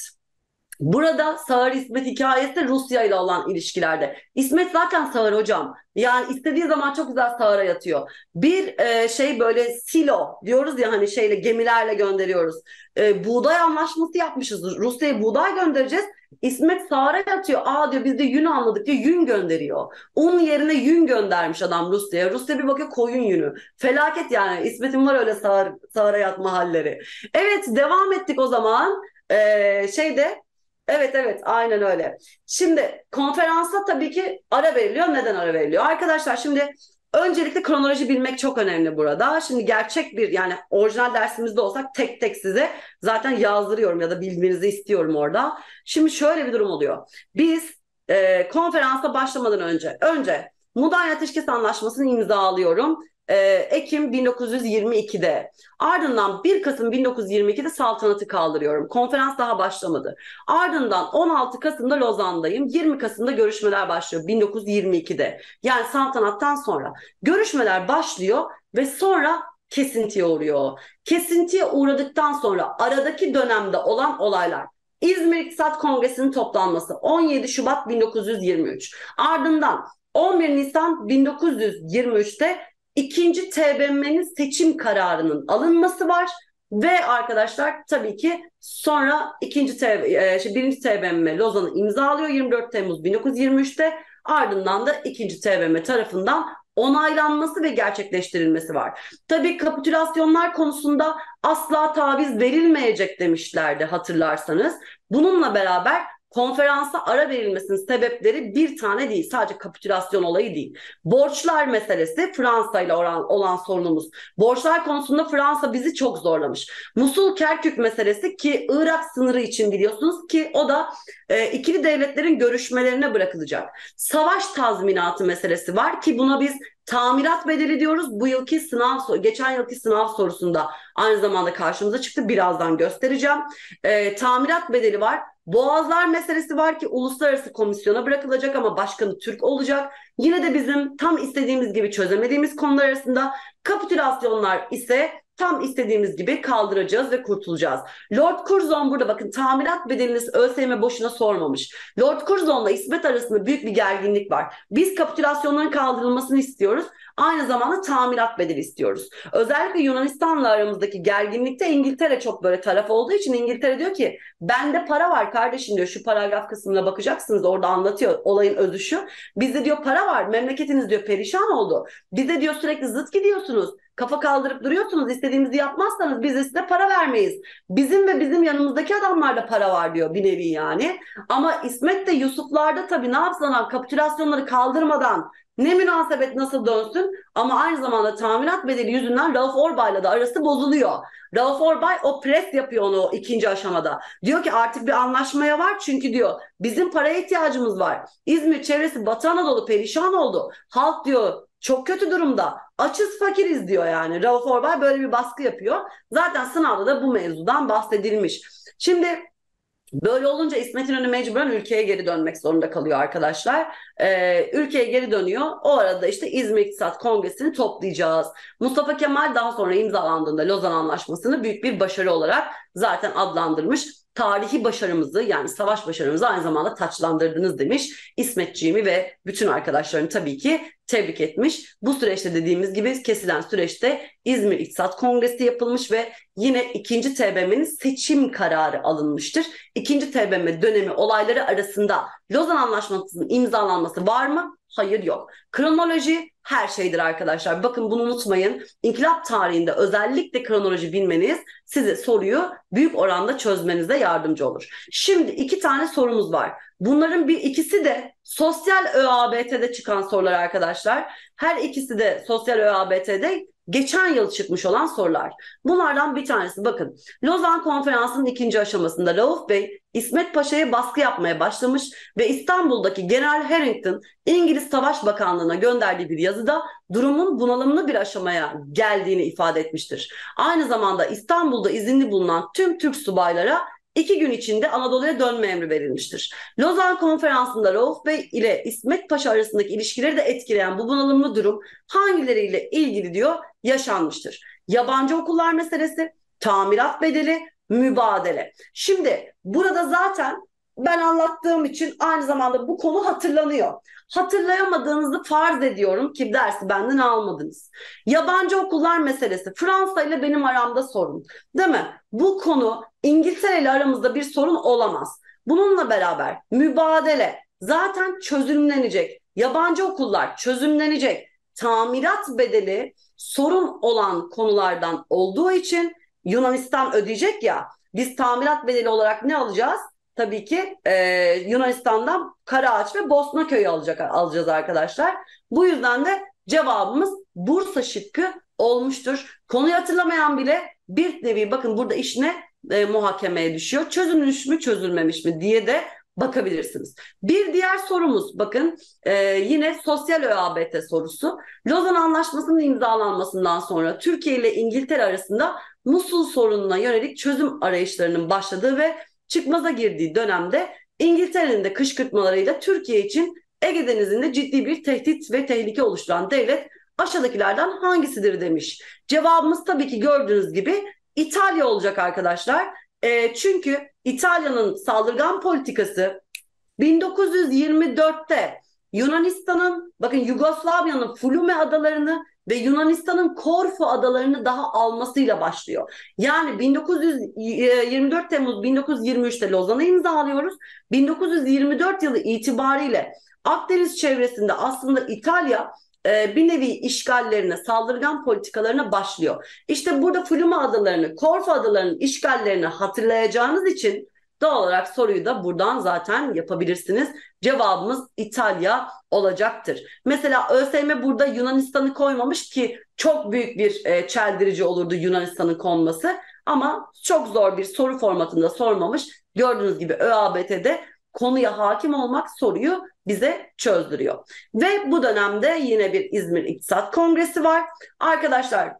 burada Sağır İsmet hikayesi Rusya ile olan ilişkilerde. İsmet zaten sağır hocam. Yani istediği zaman çok güzel sağıra yatıyor. Bir e, şey böyle silo diyoruz ya, hani şeyle, gemilerle gönderiyoruz. E, buğday anlaşması yapmışız. Rusya'ya buğday göndereceğiz. İsmet sağıra yatıyor. Aa diyor biz de yün anladık diyor. Yün gönderiyor. Un yerine yün göndermiş adam Rusya'ya. Rusya bir bakıyor koyun yünü. Felaket yani. İsmet'in var öyle sağır, sağıra yatma halleri. Evet, devam ettik o zaman. E, şeyde Evet evet aynen öyle. Şimdi konferansa tabii ki ara veriliyor. Neden ara veriliyor? Arkadaşlar şimdi öncelikle kronoloji bilmek çok önemli burada. Şimdi gerçek bir, yani orijinal dersimizde olsak tek tek size zaten yazdırıyorum ya da bilmenizi istiyorum orada. Şimdi şöyle bir durum oluyor. Biz e, konferansa başlamadan önce önce Mudanya Ateşkes Antlaşması'nı imzalıyorum. Ekim bin dokuz yüz yirmi iki'de. Ardından bir Kasım bin dokuz yüz yirmi iki'de saltanatı kaldırıyorum. Konferans daha başlamadı. Ardından on altı Kasım'da Lozan'dayım. yirmi Kasım'da görüşmeler başlıyor bin dokuz yüz yirmi iki'de. Yani saltanattan sonra. Görüşmeler başlıyor ve sonra kesintiye uğruyor. Kesintiye uğradıktan sonra aradaki dönemde olan olaylar: İzmir İktisat Kongresi'nin toplanması on yedi Şubat bin dokuz yüz yirmi üç. Ardından on bir Nisan bin dokuz yüz yirmi üç'te ikinci T B M M'nin seçim kararının alınması var ve arkadaşlar tabii ki sonra ikinci birinci T B M M Lozan'ı imzalıyor yirmi dört Temmuz bin dokuz yüz yirmi üç'te. Ardından da ikinci T B M M tarafından onaylanması ve gerçekleştirilmesi var. Tabii kapitülasyonlar konusunda asla taviz verilmeyecek demişlerdi hatırlarsanız. Bununla beraber konferansa ara verilmesinin sebepleri bir tane değil. Sadece kapitülasyon olayı değil. Borçlar meselesi, Fransa ile olan sorunumuz. Borçlar konusunda Fransa bizi çok zorlamış. Musul-Kerkük meselesi ki Irak sınırı için biliyorsunuz ki o da e, ikili devletlerin görüşmelerine bırakılacak. Savaş tazminatı meselesi var ki buna biz tamirat bedeli diyoruz. Bu yılki sınav, geçen yılki sınav sorusunda aynı zamanda karşımıza çıktı. Birazdan göstereceğim. E, tamirat bedeli var. Boğazlar meselesi var ki uluslararası komisyona bırakılacak ama başkanı Türk olacak. Yine de bizim tam istediğimiz gibi çözemediğimiz konular arasında. Kapitülasyonlar ise tam istediğimiz gibi kaldıracağız ve kurtulacağız. Lord Curzon burada bakın tamirat bedeliniz ÖSYM boşuna sormamış. Lord Curzon'la İsmet arasında büyük bir gerginlik var. Biz kapitülasyonların kaldırılmasını istiyoruz. Aynı zamanda tamirat bedeli istiyoruz. Özellikle Yunanistan'la aramızdaki gerginlikte İngiltere çok böyle taraf olduğu için İngiltere diyor ki bende para var kardeşim diyor. Şu paragraf kısmına bakacaksınız, orada anlatıyor olayın özü şu. Bizde diyor para var, memleketiniz diyor perişan oldu. Bize diyor sürekli zıt gidiyorsunuz. Kafa kaldırıp duruyorsunuz. İstediğimizi yapmazsanız biz de size para vermeyiz. Bizim ve bizim yanımızdaki adamlarda para var diyor bir nevi yani. Ama İsmet de Yusuflarda tabii ne yapsalar kapitülasyonları kaldırmadan ne münasebet nasıl dönsün, ama aynı zamanda tamirat bedeli yüzünden Rauf Orbay'la da arası bozuluyor. Rauf Orbay o pres yapıyor onu ikinci aşamada. Diyor ki artık bir anlaşmaya var çünkü diyor bizim paraya ihtiyacımız var. İzmir çevresi Batı Anadolu perişan oldu. Halk diyor çok kötü durumda. Açız fakiriz diyor yani. Rauf Orbay böyle bir baskı yapıyor. Zaten sınavda da bu mevzudan bahsedilmiş. Şimdi böyle olunca İsmet İnönü mecburen ülkeye geri dönmek zorunda kalıyor arkadaşlar. Ee, ülkeye geri dönüyor. O arada işte İzmir İktisat Kongresi'ni toplayacağız. Mustafa Kemal daha sonra imzalandığında Lozan Antlaşması'nı büyük bir başarı olarak zaten adlandırmış. Tarihi başarımızı yani savaş başarımızı aynı zamanda taçlandırdınız demiş. İsmetçiğimi ve bütün arkadaşlarını tabii ki tebrik etmiş. Bu süreçte dediğimiz gibi kesilen süreçte İzmir İktisat Kongresi yapılmış ve yine ikinci T B M'nin seçim kararı alınmıştır. ikinci T B M M dönemi olayları arasında Lozan Antlaşması'nın imzalanması var mı? Hayır, yok. Kronoloji her şeydir arkadaşlar. Bakın bunu unutmayın. İnkılap tarihinde özellikle kronoloji bilmeniz size soruyu büyük oranda çözmenize yardımcı olur. Şimdi iki tane sorumuz var. Bunların bir ikisi de sosyal ÖABT'de çıkan sorular arkadaşlar. Her ikisi de sosyal ÖABT'de geçen yıl çıkmış olan sorular. Bunlardan bir tanesi bakın. Lozan Konferansı'nın ikinci aşamasında Rauf Bey İsmet Paşa'ya baskı yapmaya başlamış ve İstanbul'daki General Harbord'un İngiliz Savaş Bakanlığı'na gönderdiği bir yazıda durumun bunalımlı bir aşamaya geldiğini ifade etmiştir. Aynı zamanda İstanbul'da izinli bulunan tüm Türk subaylara İki gün içinde Anadolu'ya dönme emri verilmiştir. Lozan Konferansı'nda Rauf Bey ile İsmet Paşa arasındaki ilişkileri de etkileyen bu bunalımlı durum hangileriyle ilgili diyor yaşanmıştır. Yabancı okullar meselesi, tamirat bedeli, mübadele. Şimdi burada zaten ben anlattığım için aynı zamanda bu konu hatırlanıyor. Hatırlayamadığınızı farz ediyorum ki dersi benden almadınız. Yabancı okullar meselesi, Fransa ile benim aramda sorun, değil mi? Bu konu İngiltere ile aramızda bir sorun olamaz. Bununla beraber mübadele zaten çözümlenecek. Yabancı okullar çözümlenecek. Tamirat bedeli sorun olan konulardan olduğu için Yunanistan ödeyecek ya. Biz tamirat bedeli olarak ne alacağız? Tabii ki e, Yunanistan'dan Karaağaç ve Bosnaköy'ü alacak, alacağız arkadaşlar. Bu yüzden de cevabımız Bursa şıkkı olmuştur. Konuyu hatırlamayan bile bir nevi bakın burada iş ne? E, muhakemeye düşüyor. Çözülmüş mü çözülmemiş mi diye de bakabilirsiniz. Bir diğer sorumuz bakın e, yine sosyal ÖABT sorusu. Lozan Antlaşması'nın imzalanmasından sonra Türkiye ile İngiltere arasında Musul sorununa yönelik çözüm arayışlarının başladığı ve çıkmaza girdiği dönemde İngiltere'nin de kışkırtmalarıyla Türkiye için Ege Denizi'nde ciddi bir tehdit ve tehlike oluşturan devlet aşağıdakilerden hangisidir demiş. Cevabımız tabii ki gördüğünüz gibi İtalya olacak arkadaşlar. E, çünkü İtalya'nın saldırgan politikası bin dokuz yüz yirmi dörtte Yunanistan'ın, bakın Yugoslavya'nın Fulume adalarını ve Yunanistan'ın Korfu adalarını daha almasıyla başlıyor. Yani bin dokuz yüz yirmi dört Temmuz bin dokuz yüz yirmi üçte Lozan'ı imzalıyoruz. bin dokuz yüz yirmi dört yılı itibariyle Akdeniz çevresinde aslında İtalya bir nevi işgallerine, saldırgan politikalarına başlıyor. İşte burada Fulume adalarını, Korfu adalarının işgallerini hatırlayacağınız için doğal olarak soruyu da buradan zaten yapabilirsiniz. Cevabımız İtalya olacaktır. Mesela ÖSYM burada Yunanistan'ı koymamış ki çok büyük bir çeldirici olurdu Yunanistan'ın konması. Ama çok zor bir soru formatında sormamış. Gördüğünüz gibi ÖABT'de konuya hakim olmak soruyu bize çözdürüyor. Ve bu dönemde yine bir İzmir İktisat Kongresi var. Arkadaşlar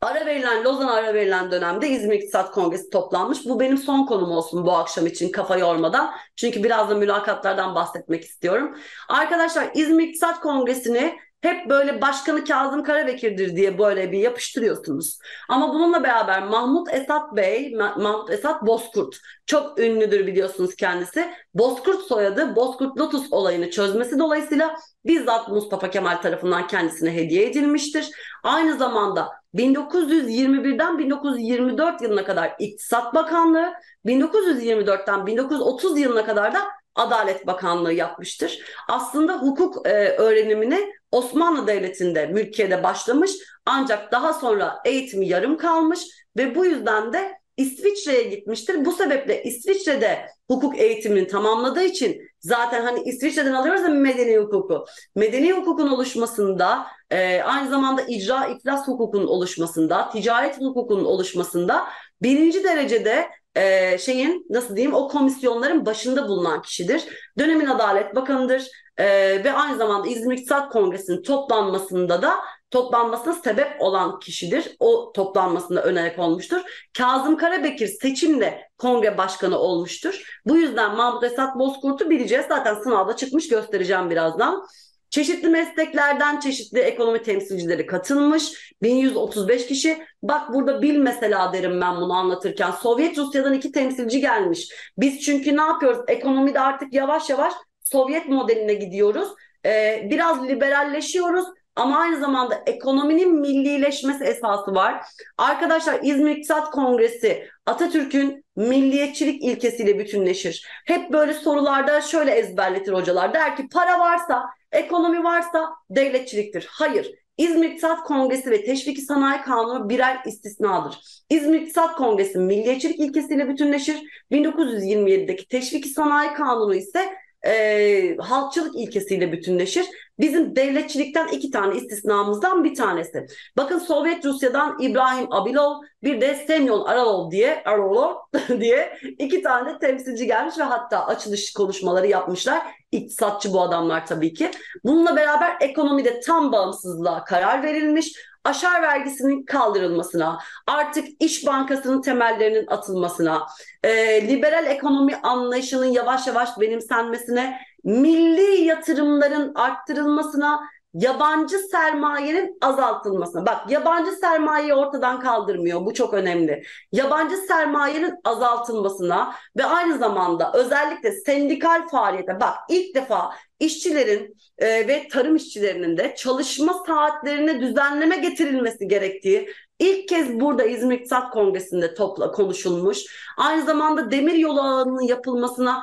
ara verilen, Lozan'a ara verilen dönemde İzmir İktisat Kongresi toplanmış. Bu benim son konum olsun bu akşam için, kafa yormadan. Çünkü biraz da mülakatlardan bahsetmek istiyorum. Arkadaşlar İzmir İktisat Kongresi'ni hep böyle başkanı Kazım Karabekir'dir diye böyle bir yapıştırıyorsunuz. Ama bununla beraber Mahmut Esat Bey, Mahmut Esat Bozkurt çok ünlüdür biliyorsunuz kendisi. Bozkurt soyadı, Bozkurt Lotus olayını çözmesi dolayısıyla bizzat Mustafa Kemal tarafından kendisine hediye edilmiştir. Aynı zamanda bin dokuz yüz yirmi birden bin dokuz yüz yirmi dört yılına kadar İktisat Bakanlığı, bin dokuz yüz yirmi dörtten bin dokuz yüz otuz yılına kadar da Adalet Bakanlığı yapmıştır. Aslında hukuk e, öğrenimini Osmanlı Devleti'nde, mülkiyede başlamış ancak daha sonra eğitimi yarım kalmış ve bu yüzden de İsviçre'ye gitmiştir. Bu sebeple İsviçre'de hukuk eğitimini tamamladığı için zaten hani İsviçre'den alıyoruz ya medeni hukuku. Medeni hukukun oluşmasında, e, aynı zamanda icra iflas hukukunun oluşmasında, ticaret hukukunun oluşmasında birinci derecede Ee, şeyin nasıl diyeyim o komisyonların başında bulunan kişidir. Dönemin Adalet Bakanı'dır ee, ve aynı zamanda İzmir İktisat Kongresi'nin toplanmasında da toplanmasına sebep olan kişidir. O toplanmasında önerek olmuştur. Kazım Karabekir seçimle kongre başkanı olmuştur. Bu yüzden Mahmut Esat Bozkurt'u bileceğiz. Zaten sınavda çıkmış, göstereceğim birazdan. Çeşitli mesleklerden çeşitli ekonomi temsilcileri katılmış. bin yüz otuz beş kişi. Bak burada bil mesela derim ben bunu anlatırken. Sovyet Rusya'dan iki temsilci gelmiş. Biz çünkü ne yapıyoruz? Ekonomide artık yavaş yavaş Sovyet modeline gidiyoruz. Ee, biraz liberalleşiyoruz. Ama aynı zamanda ekonominin millileşmesi esası var. Arkadaşlar İzmir İktisat Kongresi Atatürk'ün milliyetçilik ilkesiyle bütünleşir. Hep böyle sorularda şöyle ezberletir hocalar. Der ki para varsa, ekonomi varsa devletçiliktir. Hayır. İzmir İktisat Kongresi ve Teşvik-i Sanayi Kanunu birer istisnadır. İzmir İktisat Kongresi milliyetçilik ilkesiyle bütünleşir. bin dokuz yüz yirmi yedideki Teşvik-i Sanayi Kanunu ise E, halkçılık ilkesiyle bütünleşir. Bizim devletçilikten iki tane istisnamızdan bir tanesi. Bakın Sovyet Rusya'dan İbrahim Abilov, bir de Semyon Aralov diye Aralov diye iki tane de temsilci gelmiş ve hatta açılış konuşmaları yapmışlar. İktisatçı bu adamlar tabii ki. Bununla beraber ekonomide tam bağımsızlığa karar verilmiş. Aşar vergisinin kaldırılmasına, artık İş Bankası'nın temellerinin atılmasına, e, liberal ekonomi anlayışının yavaş yavaş benimsenmesine, milli yatırımların arttırılmasına, yabancı sermayenin azaltılmasına. Bak yabancı sermayeyi ortadan kaldırmıyor. Bu çok önemli. Yabancı sermayenin azaltılmasına ve aynı zamanda özellikle sendikal faaliyete. Bak ilk defa işçilerin e, ve tarım işçilerinin de çalışma saatlerine düzenleme getirilmesi gerektiği ilk kez burada İzmir İktisat Kongresi'nde topla konuşulmuş. Aynı zamanda demir yolu ağının yapılmasına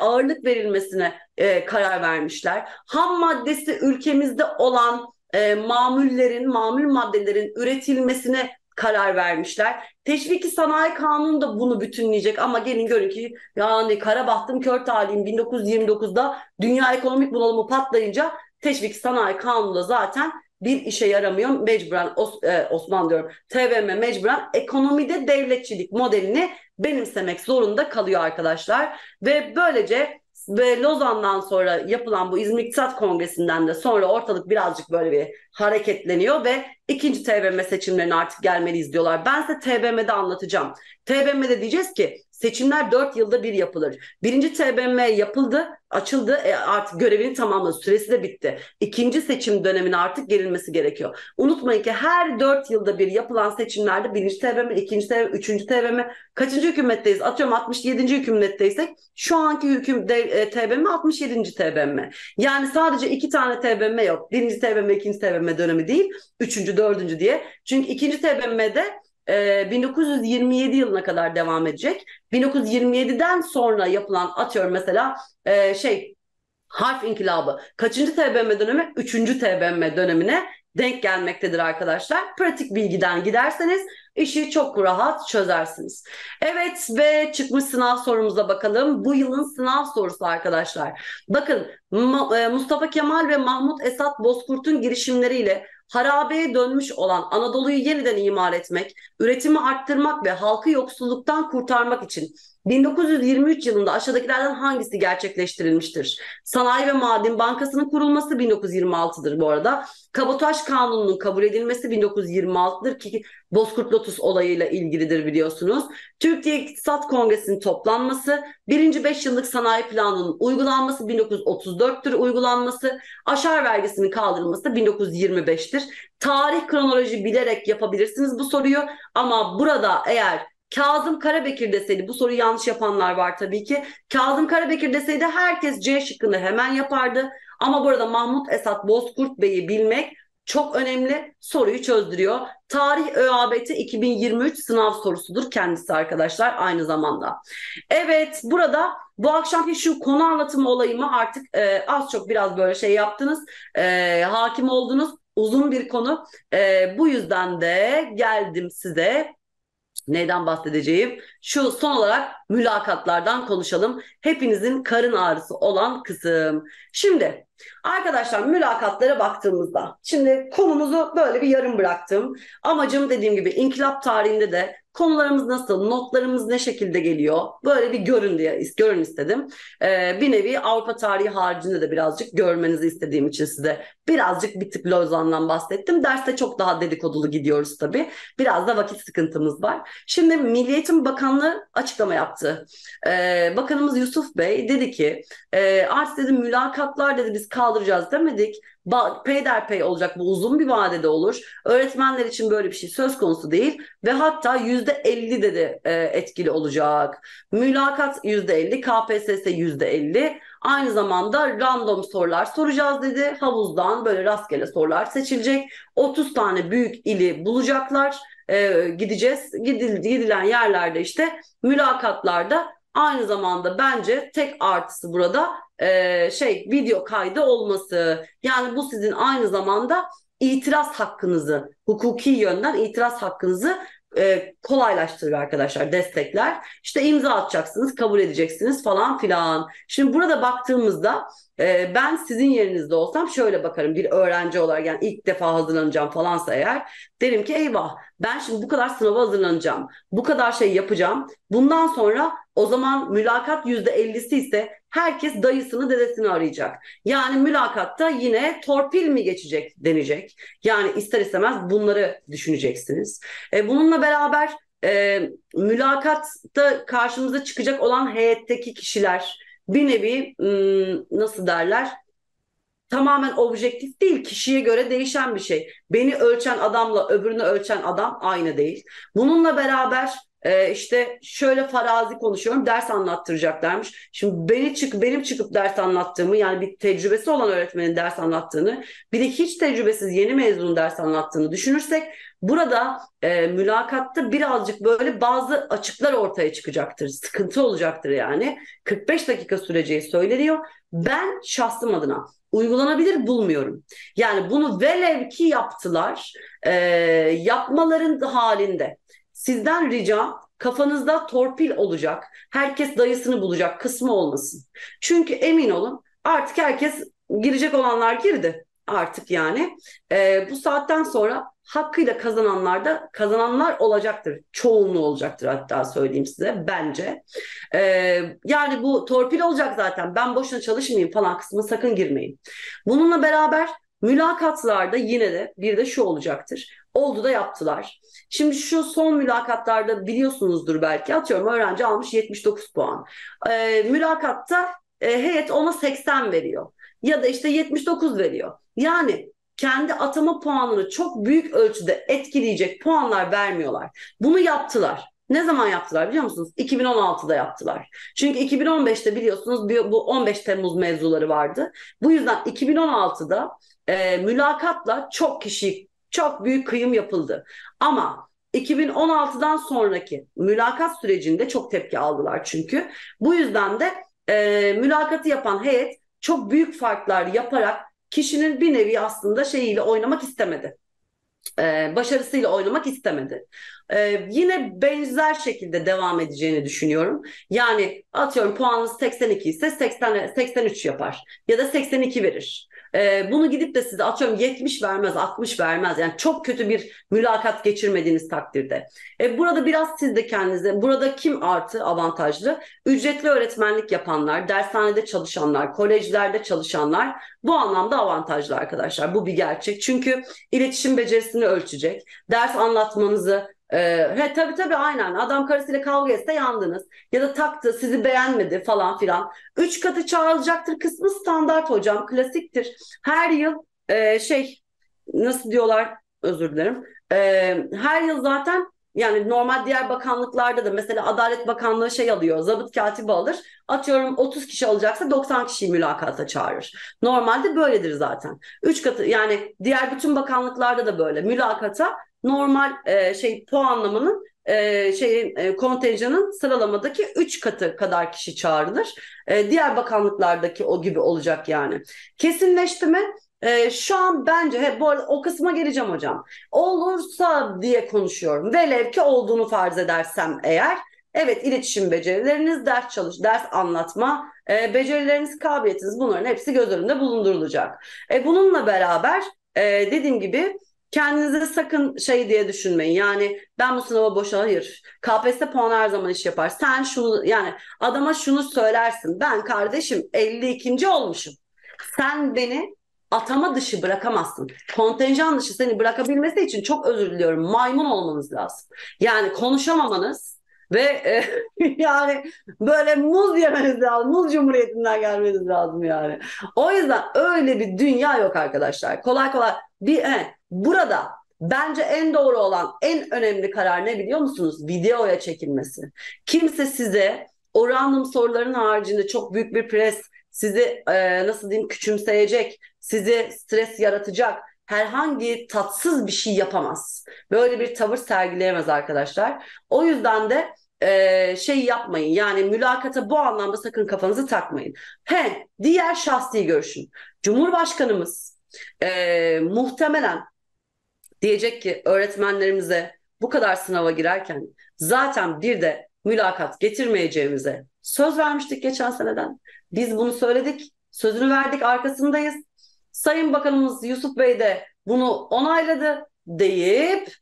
ağırlık verilmesine e, karar vermişler. Ham maddesi ülkemizde olan e, mamullerin, mamul maddelerin üretilmesine karar vermişler. Teşvik-i Sanayi Kanunu da bunu bütünleyecek ama gelin görün ki yani kara bahtım kör talihim bin dokuz yüz yirmi dokuzda dünya ekonomik bunalımı patlayınca Teşvik-i Sanayi Kanunu da zaten bir işe yaramıyor. Mecburen Os, e, Osman diyorum. T B M M mecburen ekonomide devletçilik modelini benimsemek zorunda kalıyor arkadaşlar. Ve böylece ve Lozan'dan sonra yapılan bu İzmir İktisat Kongresi'nden de sonra ortalık birazcık böyle bir hareketleniyor ve ikinci T B M M seçimlerine artık gelmeliyiz diyorlar. Ben size T B M M'de anlatacağım. T B M M'de diyeceğiz ki seçimler dört yılda bir yapılır. Birinci T B M M yapıldı, açıldı, e artık görevini tamamladı, süresi de bitti. İkinci seçim dönemine artık gelinmesi gerekiyor. Unutmayın ki her dört yılda bir yapılan seçimlerde birinci T B M M, ikinci T B M M, üçüncü T B M M, kaçıncı hükümetteyiz? Atıyorum altmış yedinci hükümetteysek şu anki hüküm de, T B M M altmış yedinci T B M M. Yani sadece iki tane T B M M yok. Birinci T B M M, ikinci T B M M dönemi değil, üçüncü, dördüncü diye. Çünkü ikinci T B M M'de bin dokuz yüz yirmi yedi yılına kadar devam edecek. bin dokuz yüz yirmi yediden sonra yapılan atıyorum mesela e, şey harf inkılabı. Kaçıncı T B M M dönemi? Üçüncü T B M M dönemine denk gelmektedir arkadaşlar. Pratik bilgiden giderseniz işi çok rahat çözersiniz. Evet ve çıkmış sınav sorumuza bakalım. Bu yılın sınav sorusu arkadaşlar. Bakın Mustafa Kemal ve Mahmut Esat Bozkurt'un girişimleriyle harabeye dönmüş olan Anadolu'yu yeniden imar etmek, üretimi arttırmak ve halkı yoksulluktan kurtarmak için bin dokuz yüz yirmi üç yılında aşağıdakilerden hangisi gerçekleştirilmiştir? Sanayi ve Maden Bankası'nın kurulması bin dokuz yüz yirmi altıdır bu arada. Kabotaj Kanunu'nun kabul edilmesi bin dokuz yüz yirmi altıdır ki Bozkurt Lotus olayıyla ilgilidir biliyorsunuz. Türkiye İktisat Kongresi'nin toplanması, birinci beş yıllık sanayi planının uygulanması bin dokuz yüz otuz dörttür uygulanması, aşar vergisinin kaldırılması bin dokuz yüz yirmi beştir. Tarih kronoloji bilerek yapabilirsiniz bu soruyu ama burada eğer Kazım Karabekir deseydi, bu soruyu yanlış yapanlar var tabii ki. Kazım Karabekir deseydi herkes C şıkkını hemen yapardı. Ama burada Mahmut Esat Bozkurt Bey'i bilmek çok önemli, soruyu çözdürüyor. Tarih ÖABT iki bin yirmi üç sınav sorusudur kendisi arkadaşlar aynı zamanda. Evet burada bu akşamki şu konu anlatımı olayımı artık e, az çok biraz böyle şey yaptınız. E, hakim oldunuz. Uzun bir konu. E, bu yüzden de geldim size. Neyden bahsedeceğim? Şu son olarak mülakatlardan konuşalım. Hepinizin karın ağrısı olan kısım. Şimdi arkadaşlar mülakatlara baktığımızda şimdi konumuzu böyle bir yarım bıraktım. Amacım dediğim gibi inkılap tarihinde de konularımız nasıl, notlarımız ne şekilde geliyor? Böyle bir görün diye görün istedim. Ee, bir nevi Avrupa tarihi haricinde de birazcık görmenizi istediğim için size birazcık bir tık Lozan'dan bahsettim. Derste çok daha dedikodulu gidiyoruz tabii. Biraz da vakit sıkıntımız var. Şimdi Milli Eğitim Bakanlığı açıklama yaptı. Ee, Bakanımız Yusuf Bey dedi ki e, artık dedi mülakatlar dedi biz kaldıracağız demedik. Peyderpey olacak, bu uzun bir vadede olur. Öğretmenler için böyle bir şey söz konusu değil ve hatta yüzde elli dedi e, etkili olacak. Mülakat yüzde elli, K P S S yüzde elli. Aynı zamanda random sorular soracağız dedi. Havuzdan böyle rastgele sorular seçilecek. otuz tane büyük ili bulacaklar. E, gideceğiz. Gidil, gidilen yerlerde işte mülakatlarda aynı zamanda bence tek artısı burada Ee, şey video kaydı olması. Yani bu sizin aynı zamanda itiraz hakkınızı, hukuki yönden itiraz hakkınızı e, kolaylaştırır arkadaşlar, destekler. İşte imza atacaksınız, kabul edeceksiniz falan filan. Şimdi burada baktığımızda e, ben sizin yerinizde olsam şöyle bakarım bir öğrenci olarak, yani ilk defa hazırlanacağım falansa eğer, derim ki eyvah ben şimdi bu kadar sınava hazırlanacağım, bu kadar şey yapacağım. Bundan sonra o zaman mülakat yüzde ellisi ise herkes dayısını dedesini arayacak. Yani mülakatta yine torpil mi geçecek denecek. Yani ister istemez bunları düşüneceksiniz. E, bununla beraber e, mülakatta karşımıza çıkacak olan heyetteki kişiler bir nevi nasıl derler? Tamamen objektif değil, kişiye göre değişen bir şey. Beni ölçen adamla öbürünü ölçen adam aynı değil. Bununla beraber Ee, işte şöyle farazi konuşuyorum, ders anlattıracaklarmış. Şimdi beni çık, benim çıkıp ders anlattığımı, yani bir tecrübesi olan öğretmenin ders anlattığını, bir de hiç tecrübesiz yeni mezunun ders anlattığını düşünürsek burada e, mülakatta birazcık böyle bazı açıklar ortaya çıkacaktır. Sıkıntı olacaktır yani. kırk beş dakika süreceği söyleniyor. Ben şahsım adına uygulanabilir bulmuyorum. Yani bunu velev ki yaptılar, e, yapmaların halinde sizden ricam kafanızda torpil olacak, herkes dayısını bulacak kısmı olmasın. Çünkü emin olun artık herkes girecek olanlar girdi. artık yani. E, bu saatten sonra hakkıyla kazananlar da kazananlar olacaktır. Çoğunluğu olacaktır hatta, söyleyeyim size bence. E, yani bu torpil olacak zaten, ben boşuna çalışmayayım falan kısmına sakın girmeyin. Bununla beraber mülakatlarda yine de bir de şu olacaktır. Oldu da yaptılar. Şimdi şu son mülakatlarda biliyorsunuzdur belki, atıyorum öğrenci almış yetmiş dokuz puan. E, mülakatta e, heyet ona seksen veriyor. Ya da işte yetmiş dokuz veriyor. Yani kendi atama puanını çok büyük ölçüde etkileyecek puanlar vermiyorlar. Bunu yaptılar. Ne zaman yaptılar biliyor musunuz? iki bin on altıda yaptılar. Çünkü iki bin on beşte biliyorsunuz bu on beş Temmuz mevzuları vardı. Bu yüzden iki bin on altıda e, mülakatla çok kişi, çok büyük kıyım yapıldı. Ama iki bin on altıdan sonraki mülakat sürecinde çok tepki aldılar çünkü. Bu yüzden de e, mülakatı yapan heyet çok büyük farklar yaparak kişinin bir nevi aslında şeyiyle oynamak istemedi. Ee, başarısıyla oynamak istemedi. Ee, yine benzer şekilde devam edeceğini düşünüyorum. Yani atıyorum puanınız seksen iki ise seksen, seksen üç yapar. Ya da seksen iki verir. Ee, bunu gidip de size atıyorum yetmiş vermez, altmış vermez. Yani çok kötü bir mülakat geçirmediğiniz takdirde. Ee, burada biraz siz de kendinize, burada kim artı avantajlı? Ücretli öğretmenlik yapanlar, dershanede çalışanlar, kolejlerde çalışanlar bu anlamda avantajlı arkadaşlar. Bu bir gerçek. Çünkü iletişim becerisini ölçecek. Ders anlatmanızı, Ee, tabii tabii aynen, adam karısıyla kavga etse yandınız ya da taktı, sizi beğenmedi falan filan, üç katı çağrılacaktır kısmı standart hocam, klasiktir her yıl. E, şey nasıl diyorlar, özür dilerim, e, her yıl zaten. Yani normal diğer bakanlıklarda da mesela Adalet Bakanlığı şey alıyor, zabıt katibi alır. Atıyorum otuz kişi alacaksa doksan kişiyi mülakata çağırır. Normalde böyledir zaten. üç katı, yani diğer bütün bakanlıklarda da böyle mülakata normal e, şey puanlamanın e, şeyin e, kontenjanın sıralamadaki üç katı kadar kişi çağrılır. E, diğer bakanlıklardaki o gibi olacak yani. Kesinleşti mi? Ee, şu an bence he, bu arada o kısma geleceğim hocam. Olursa diye konuşuyorum. Velev ki olduğunu farz edersem eğer, evet, iletişim becerileriniz, ders çalış, ders anlatma e, becerileriniz, kabiliyetiniz, bunların hepsi göz önünde bulundurulacak. E, bununla beraber e, dediğim gibi kendinize sakın şey diye düşünmeyin. Yani ben bu sınava boşa, hayır. K P S S puanı her zaman iş yapar. Sen şunu, yani adama şunu söylersin. Ben kardeşim elli ikinci olmuşum. Sen beni atama dışı bırakamazsın. Kontenjan dışı seni bırakabilmesi için, çok özür diliyorum, maymun olmanız lazım. Yani konuşamamanız ve e, yani böyle muz yemeniz lazım. Muz Cumhuriyeti'nden gelmeniz lazım yani. O yüzden öyle bir dünya yok arkadaşlar. Kolay kolay bir he, burada bence en doğru olan, en önemli karar ne biliyor musunuz? Videoya çekilmesi. Kimse size o random soruların haricinde çok büyük bir pres, sizi e, nasıl diyeyim, küçümseyecek, sizi stres yaratacak herhangi tatsız bir şey yapamaz. Böyle bir tavır sergileyemez arkadaşlar. O yüzden de e, şey yapmayın. Yani mülakata bu anlamda sakın kafanızı takmayın. He, diğer şahsi görüşün. Cumhurbaşkanımız e, muhtemelen diyecek ki öğretmenlerimize bu kadar sınava girerken zaten bir de mülakat getirmeyeceğimize söz vermiştik geçen seneden. Biz bunu söyledik, sözünü verdik, arkasındayız. Sayın Bakanımız Yusuf Bey de bunu onayladı deyip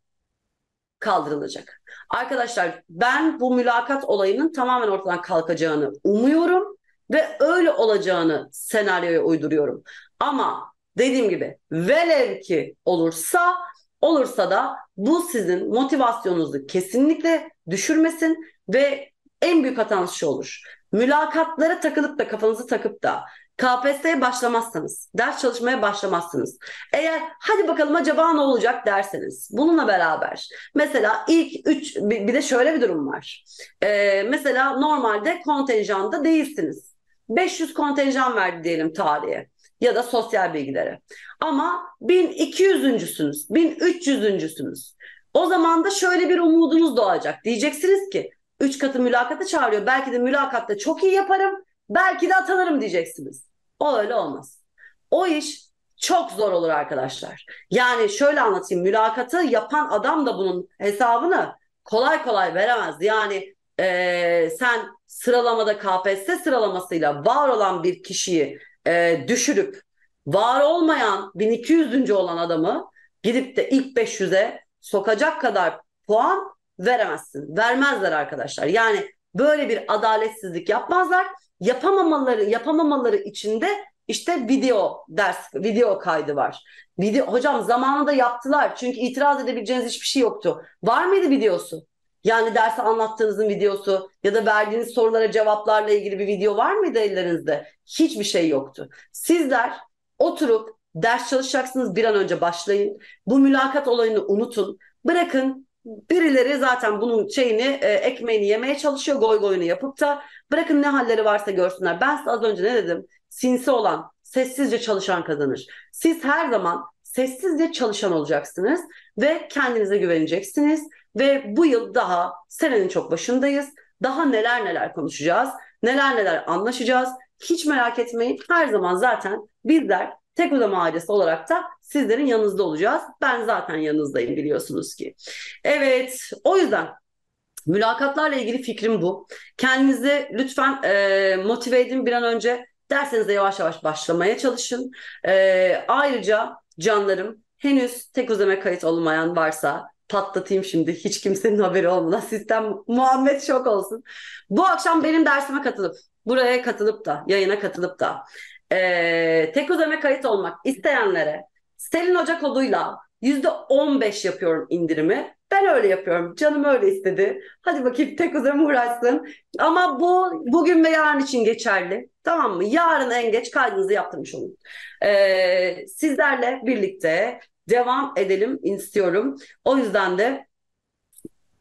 kaldırılacak. Arkadaşlar ben bu mülakat olayının tamamen ortadan kalkacağını umuyorum ve öyle olacağını senaryoya uyduruyorum. Ama dediğim gibi velev ki olursa, olursa da bu sizin motivasyonunuzu kesinlikle düşürmesin ve en büyük hatanız şu olur. Mülakatlara takılıp da, kafanızı takıp da K P S S'ye başlamazsanız, ders çalışmaya başlamazsınız. Eğer hadi bakalım acaba ne olacak derseniz, bununla beraber mesela ilk üç, bir de şöyle bir durum var. Ee, mesela normalde kontenjanda değilsiniz. beş yüz kontenjan verdi diyelim tarihe ya da sosyal bilgilere. Ama bin iki yüzüncüsünüz, bin üç yüzüncüsünüz. O zaman da şöyle bir umudunuz doğacak. Diyeceksiniz ki üç katı mülakata çağırıyor. Belki de mülakatta çok iyi yaparım. Belki de atanırım diyeceksiniz. O öyle olmaz. O iş çok zor olur arkadaşlar. Yani şöyle anlatayım. Mülakatı yapan adam da bunun hesabını kolay kolay veremez. Yani e, sen sıralamada K P S S sıralamasıyla var olan bir kişiyi e, düşürüp var olmayan bin iki yüzüncü olan adamı gidip de ilk beş yüze sokacak kadar puan veremezsin. Vermezler arkadaşlar. Yani böyle bir adaletsizlik yapmazlar. Yapamamaları, yapamamaları için de işte video ders, video kaydı var. Video, hocam zamanında yaptılar. Çünkü itiraz edebileceğiniz hiçbir şey yoktu. Var mıydı videosu? Yani dersi anlattığınızın videosu ya da verdiğiniz sorulara cevaplarla ilgili bir video var mıydı ellerinizde? Hiçbir şey yoktu. Sizler oturup ders çalışacaksınız, bir an önce başlayın. Bu mülakat olayını unutun. Bırakın birileri zaten bunun şeyini, ekmeğini yemeye çalışıyor, goy goyunu yapıp da bırakın ne halleri varsa görsünler. Ben size az önce ne dedim? Sinsi olan, sessizce çalışan kazanır. Siz her zaman sessizce çalışan olacaksınız ve kendinize güveneceksiniz. Ve bu yıl daha senenin çok başındayız. Daha neler neler konuşacağız, neler neler anlaşacağız. Hiç merak etmeyin, her zaman zaten bizler Tekuzem ailesi olarak da sizlerin yanınızda olacağız. Ben zaten yanınızdayım, biliyorsunuz ki. Evet, o yüzden mülakatlarla ilgili fikrim bu. Kendinizi lütfen e, motive edin bir an önce. Dersenize yavaş yavaş başlamaya çalışın. E, ayrıca canlarım, henüz Tekuzem'e kayıt olmayan varsa... Patlatayım şimdi hiç kimsenin haberi olmadan, sistem Muhammed şok olsun. Bu akşam benim dersime katılıp, buraya katılıp da, yayına katılıp da ee, Tekuzem'e kayıt olmak isteyenlere Selin Hoca koduyla yüzde on beş yapıyorum indirimi. Ben öyle yapıyorum. Canım öyle istedi. Hadi bakayım Tekuzem'e uğraşsın. Ama bu bugün ve yarın için geçerli. Tamam mı? Yarın en geç kaydınızı yaptırmış olun. Ee, sizlerle birlikte devam edelim istiyorum. O yüzden de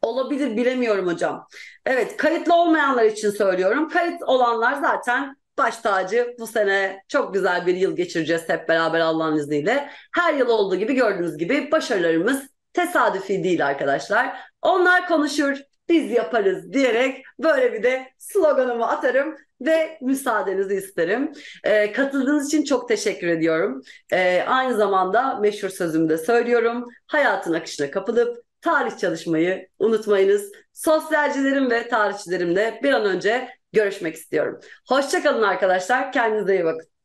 olabilir, bilemiyorum hocam. Evet, kayıtlı olmayanlar için söylüyorum. Kayıt olanlar zaten baş tacı. Bu sene çok güzel bir yıl geçireceğiz hep beraber Allah'ın izniyle. Her yıl olduğu gibi, gördüğünüz gibi başarılarımız tesadüfi değil arkadaşlar. Onlar konuşur, biz yaparız diyerek böyle bir de sloganımı atarım ve müsaadenizi isterim. Ee, katıldığınız için çok teşekkür ediyorum. Ee, aynı zamanda meşhur sözümü de söylüyorum. Hayatın akışına kapılıp tarih çalışmayı unutmayınız. Sosyalcilerim ve tarihçilerimle bir an önce görüşmek istiyorum. Hoşça kalın arkadaşlar. Kendinize iyi bakın.